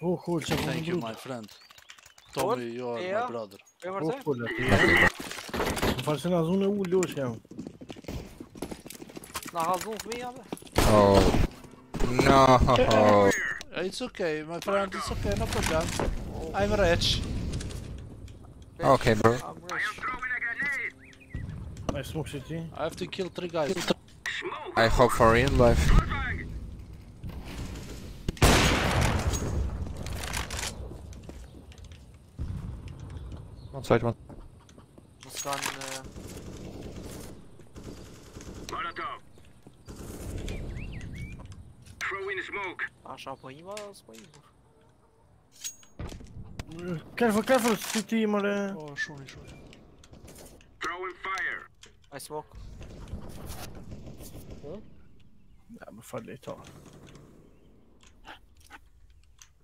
Cool. Thank you, my friend. Tommy, you are my brother. Oh no! It's okay, my friend. It's okay, no problem. I'm rich. Okay, bro. I smoke city. I have to kill 3 guys. I hope for real life. One side. What's on? Molotov. Throw in smoke. Careful, city, mole. Oh, sure. Throw in fire. I smoke. Huh? Yeah, but for later.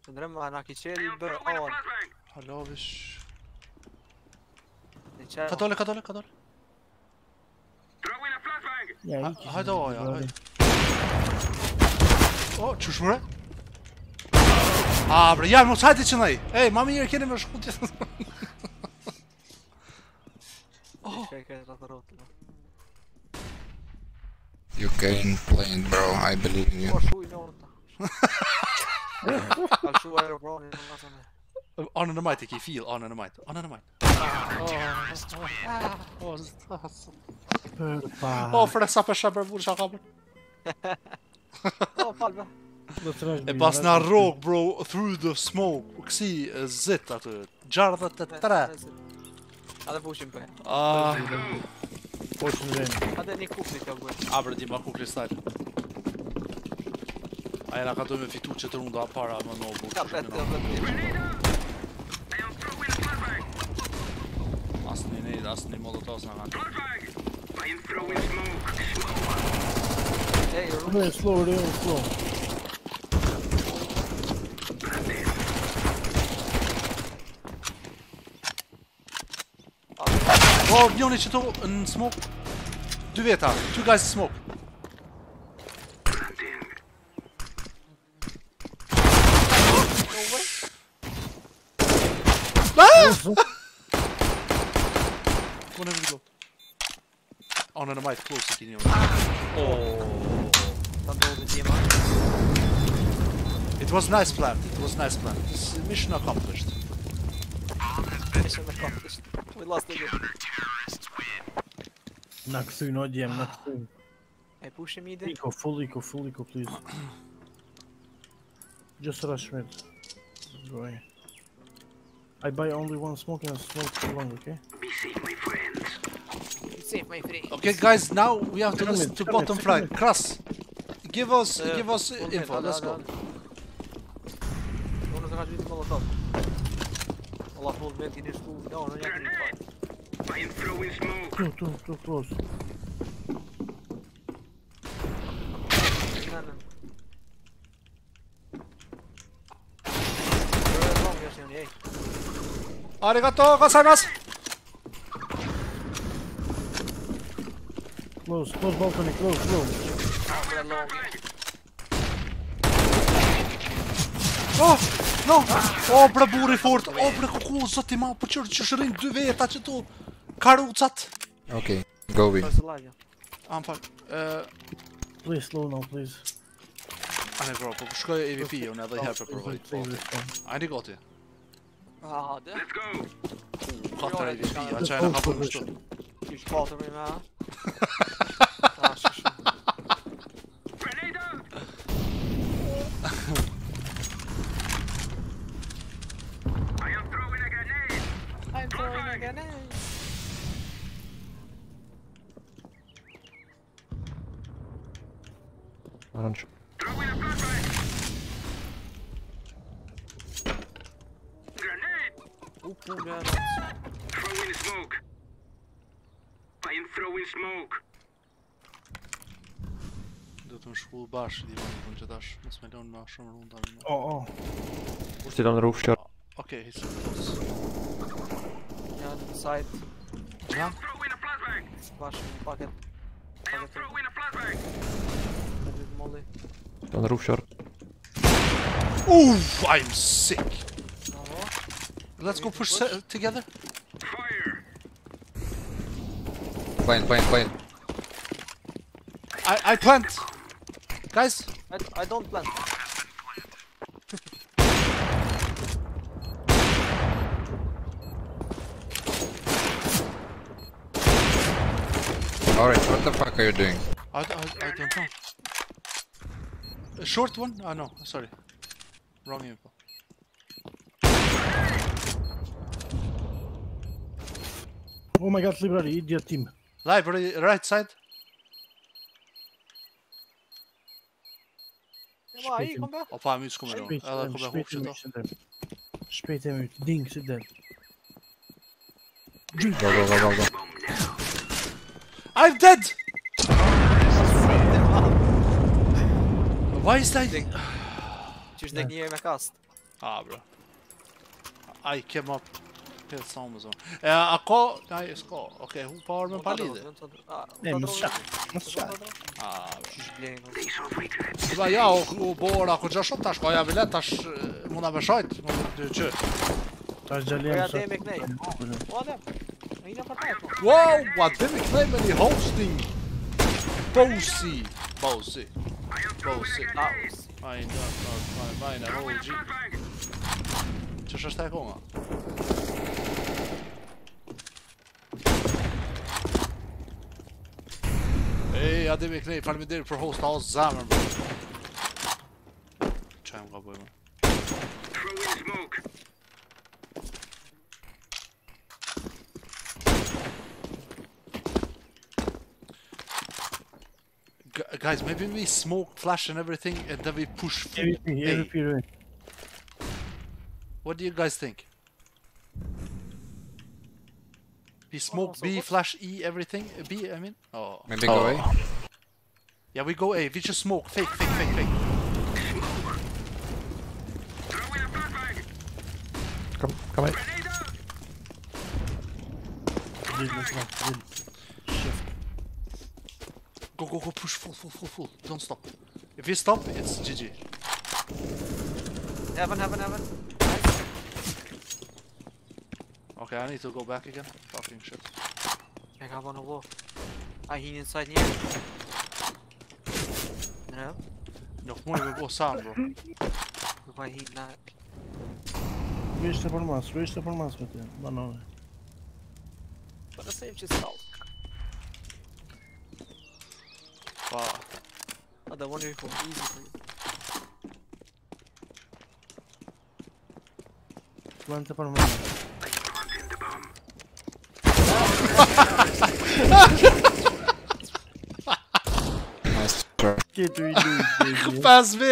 Hello, throw in a flashbang. Yeah. Hi. Oh, çüş mü? Aa, bro, ya müsait için ay. Hey, mami yerken mi şut yaptın? Oh. You can play it, bro. I believe in you. On the mic. Oh, for the sapper, bu şaka mı? E pas na rock bro through the smoke. Kësi zit aty. 63. Atë pushim për. Poszli na radę nie kuchnie ciągle. Abra di ma kuchnie snajper. A ja na kato me fitu që të runda para më në obur. Ka petë të vetë. Asë një nejtë, asë një molotov së nga nga. Ne, slow, real slow. Oh, vjoni që to në smoke. Dy veta, two guys smoke. Oh, no, no, might close it in. Oh, it was nice plan. It was nice plan. Mission accomplished. Mission accomplished. We lost the game. Not soon, not yet. Not soon. I push him either. Eco, full eco, full eco, please. Just rush mid. Go ahead. I buy only one smoke and smoke too long, okay? Be safe, my friends. Be safe, my friends. Okay, guys, now we have to listen to bottom flight. Kras, give us info. Let's go. Too close. Arigatou gozaimasu! Close, close balcony, close, close. Oh, no! Oh, bre burri fort! Oh, bre kuku, zoti ma, po që shërin dy veta që tu karucat! Okay, go win. I'm fine. Please, slow now, please. Ani bro, po shkoj EVP-ju, ne dhe i herë për provojt. Ani goti. Ah, hadi. Let's go. Katara EVP, açayla kapı koştu. 3 4 benim ha. I am throwing a grenade. I'm throwing a grenade. Orange. Throw in smoke. I am throwing smoke. Do të më shku bashkë, di më që tash, mos me lënë ma shumë runda. Oh, oh. Still on the roof, sure. Okay, he's close. Yeah, on the side. Yeah? Throw in a flashbang! Bashkë, bucket. I am throwing a flashbang! I did molly. On the roof, sure. Oof, I'm sick! Let's go push together. Fire. Plant, plant, plant. I plant. Guys, I don't plant. Alright, what the fuck are you doing? I don't know. A short one? Ah, no, sorry. Wrong info. Oh my god, library, idiot team. Library, right side. Opa, myç kommer då. Eller kommer hopsa då. Spete myç, ding sit där. Go. I'm dead! Why is that thing? Just dig ner med kast. Ah, bro. I came up. A ko... Aj, e s'ko. Oke, hu pa orë me palide. Ne, më shak. Shka. Ja, u bora, ko gja shumë tash, ko ja bilet, tash muna me shajt. Tash gjallim shak. Wow, what did we claim any hosting? Bosi. Bosi. Bosi. Ajnë, ajnë, ajnë. Qështë është e konga? Ej, a dhe me knej, falmi deri për host, a o zamër, bro. Qaj më ka boj, bro. Guys, maybe we smoke, flash and everything, and then we push full everything. What do you guys think? We smoke B, flash E, everything. B, I mean. Oh. Maybe go A. Yeah, we go A. We just smoke. Fake, fake, fake, fake. Come on. Go, go, go. Push full, full, full, full. Don't stop. If you stop, it's GG. Heaven, heaven, heaven. Okay, I need to go back again. Fucking shit. I got one on the wall. Ah, he's inside here. No? No, we both sound, bro. Why he not? Waste the performance with him. One hour. But I saved yourself. Wow. Oh, that one here was easy for you. One the performance. Pass me,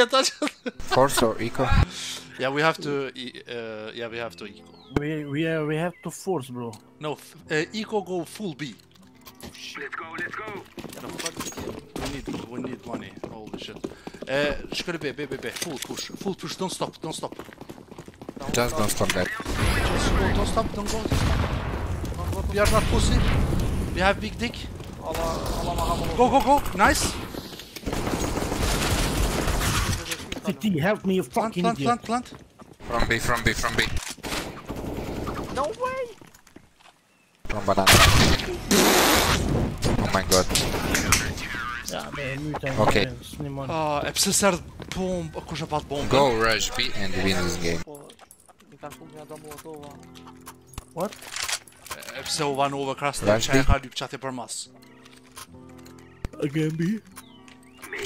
force or eco? Yeah, we have to. Yeah, we have to eco. We have to force, bro. No, eco go full B. Let's go, let's go. No, fuck. We need money. Holy shit. Just go to B, B, B, B. Full push. Don't stop, don't stop. Just don't stop that. Just go, don't stop, don't go. We are not pussy. We have big dick. Go, go, go. Nice. CT, help me, you fucking idiot. Plant. From B. No way. From banana. Oh my god. Yeah, man, okay. Обсосер bomb. Go rush B and win this game. What? Episode 1 overcast. Again B?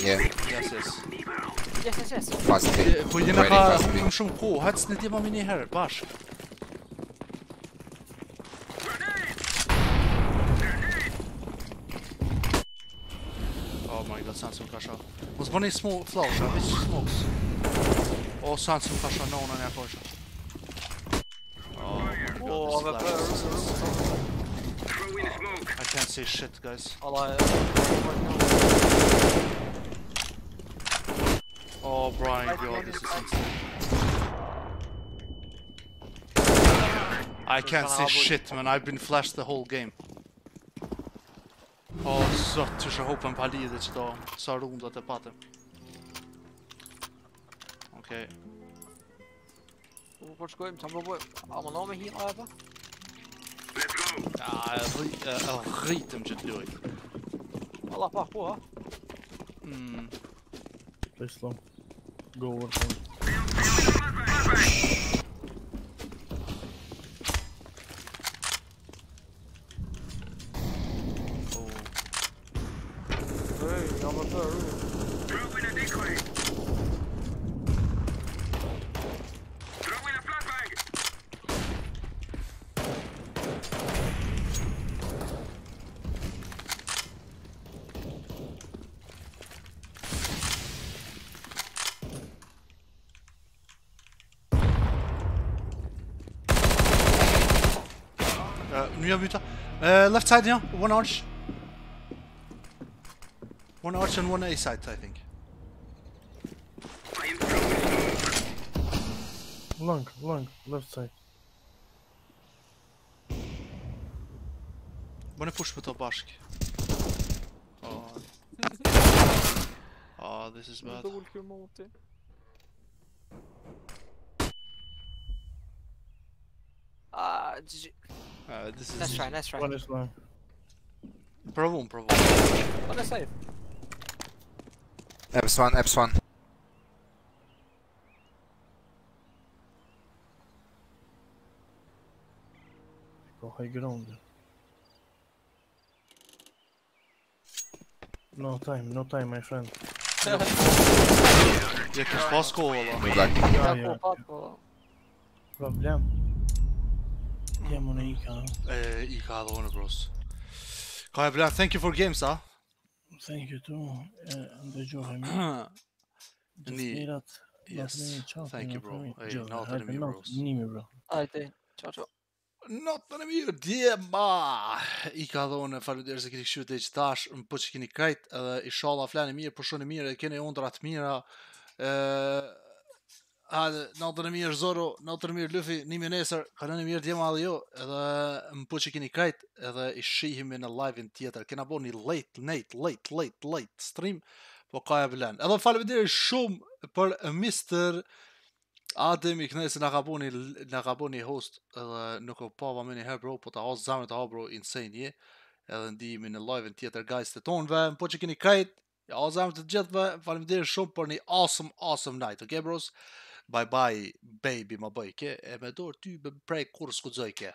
Yeah. Yes. Fast B. Oh my god, Samsung Kasha. Was one smoke flash, I wish smokes. Oh, Samsung Kasha, no, no, no, no. Oh, I can't see shit, guys. Oh, Brian, God, this is insane. I can't see shit, man. I've been flashed the whole game. Oh, så törs jag hoppa en palidets då. Så rundat det paten. Okej. Let's go. I'll read them to do it. I'll pop up. Please long. Go over. Oh. Hey, I'm up there. Throw in a decoy. Left side, yeah. One arch. One arch and one A side, I think. Long, left side. Wanna push with a bashk. Oh. Oh, this is bad. Did you... this is let's try. One is long. Problem. One is safe. Eps one. Go high ground. No time, my friend. Jakiś poskół, ale. Problem. Yeah, I'm on an EK. EK, I don't want to, bros. Thank you for games, huh? Thank you too. Yes. Thank you, bro. Not enemy, bro. Ciao, ciao. Not enemy, djema. I ka dhënë falënderje se keni shqyrë deri tash, po që keni krejt edhe inshallah flani mirë, pushoni mirë, keni ondra të mira. Natën e mirë Zoro, natën e mirë Luffy, nimi nesër, kaloni mirë djema edhe jo, edhe po që keni krejt edhe I shihemi në live-in tjetër. Kena bërë një late stream. Po ka e vlen. Edhe faleminderit shumë për Mr. Adem I kënaqësi na ka bërë host edhe nuk e pava më një herë bro, po ta ha zamën ta ha bro insane je. Edhe ndihemi në live-in tjetër guys të tonëve, po që keni krejt. Ja ha zamën të gjithëve. Faleminderit shumë për një awesome night. Okay bros. Bye bye baby my boy. Ke e me dorë ty me prej kur skuqoj ke.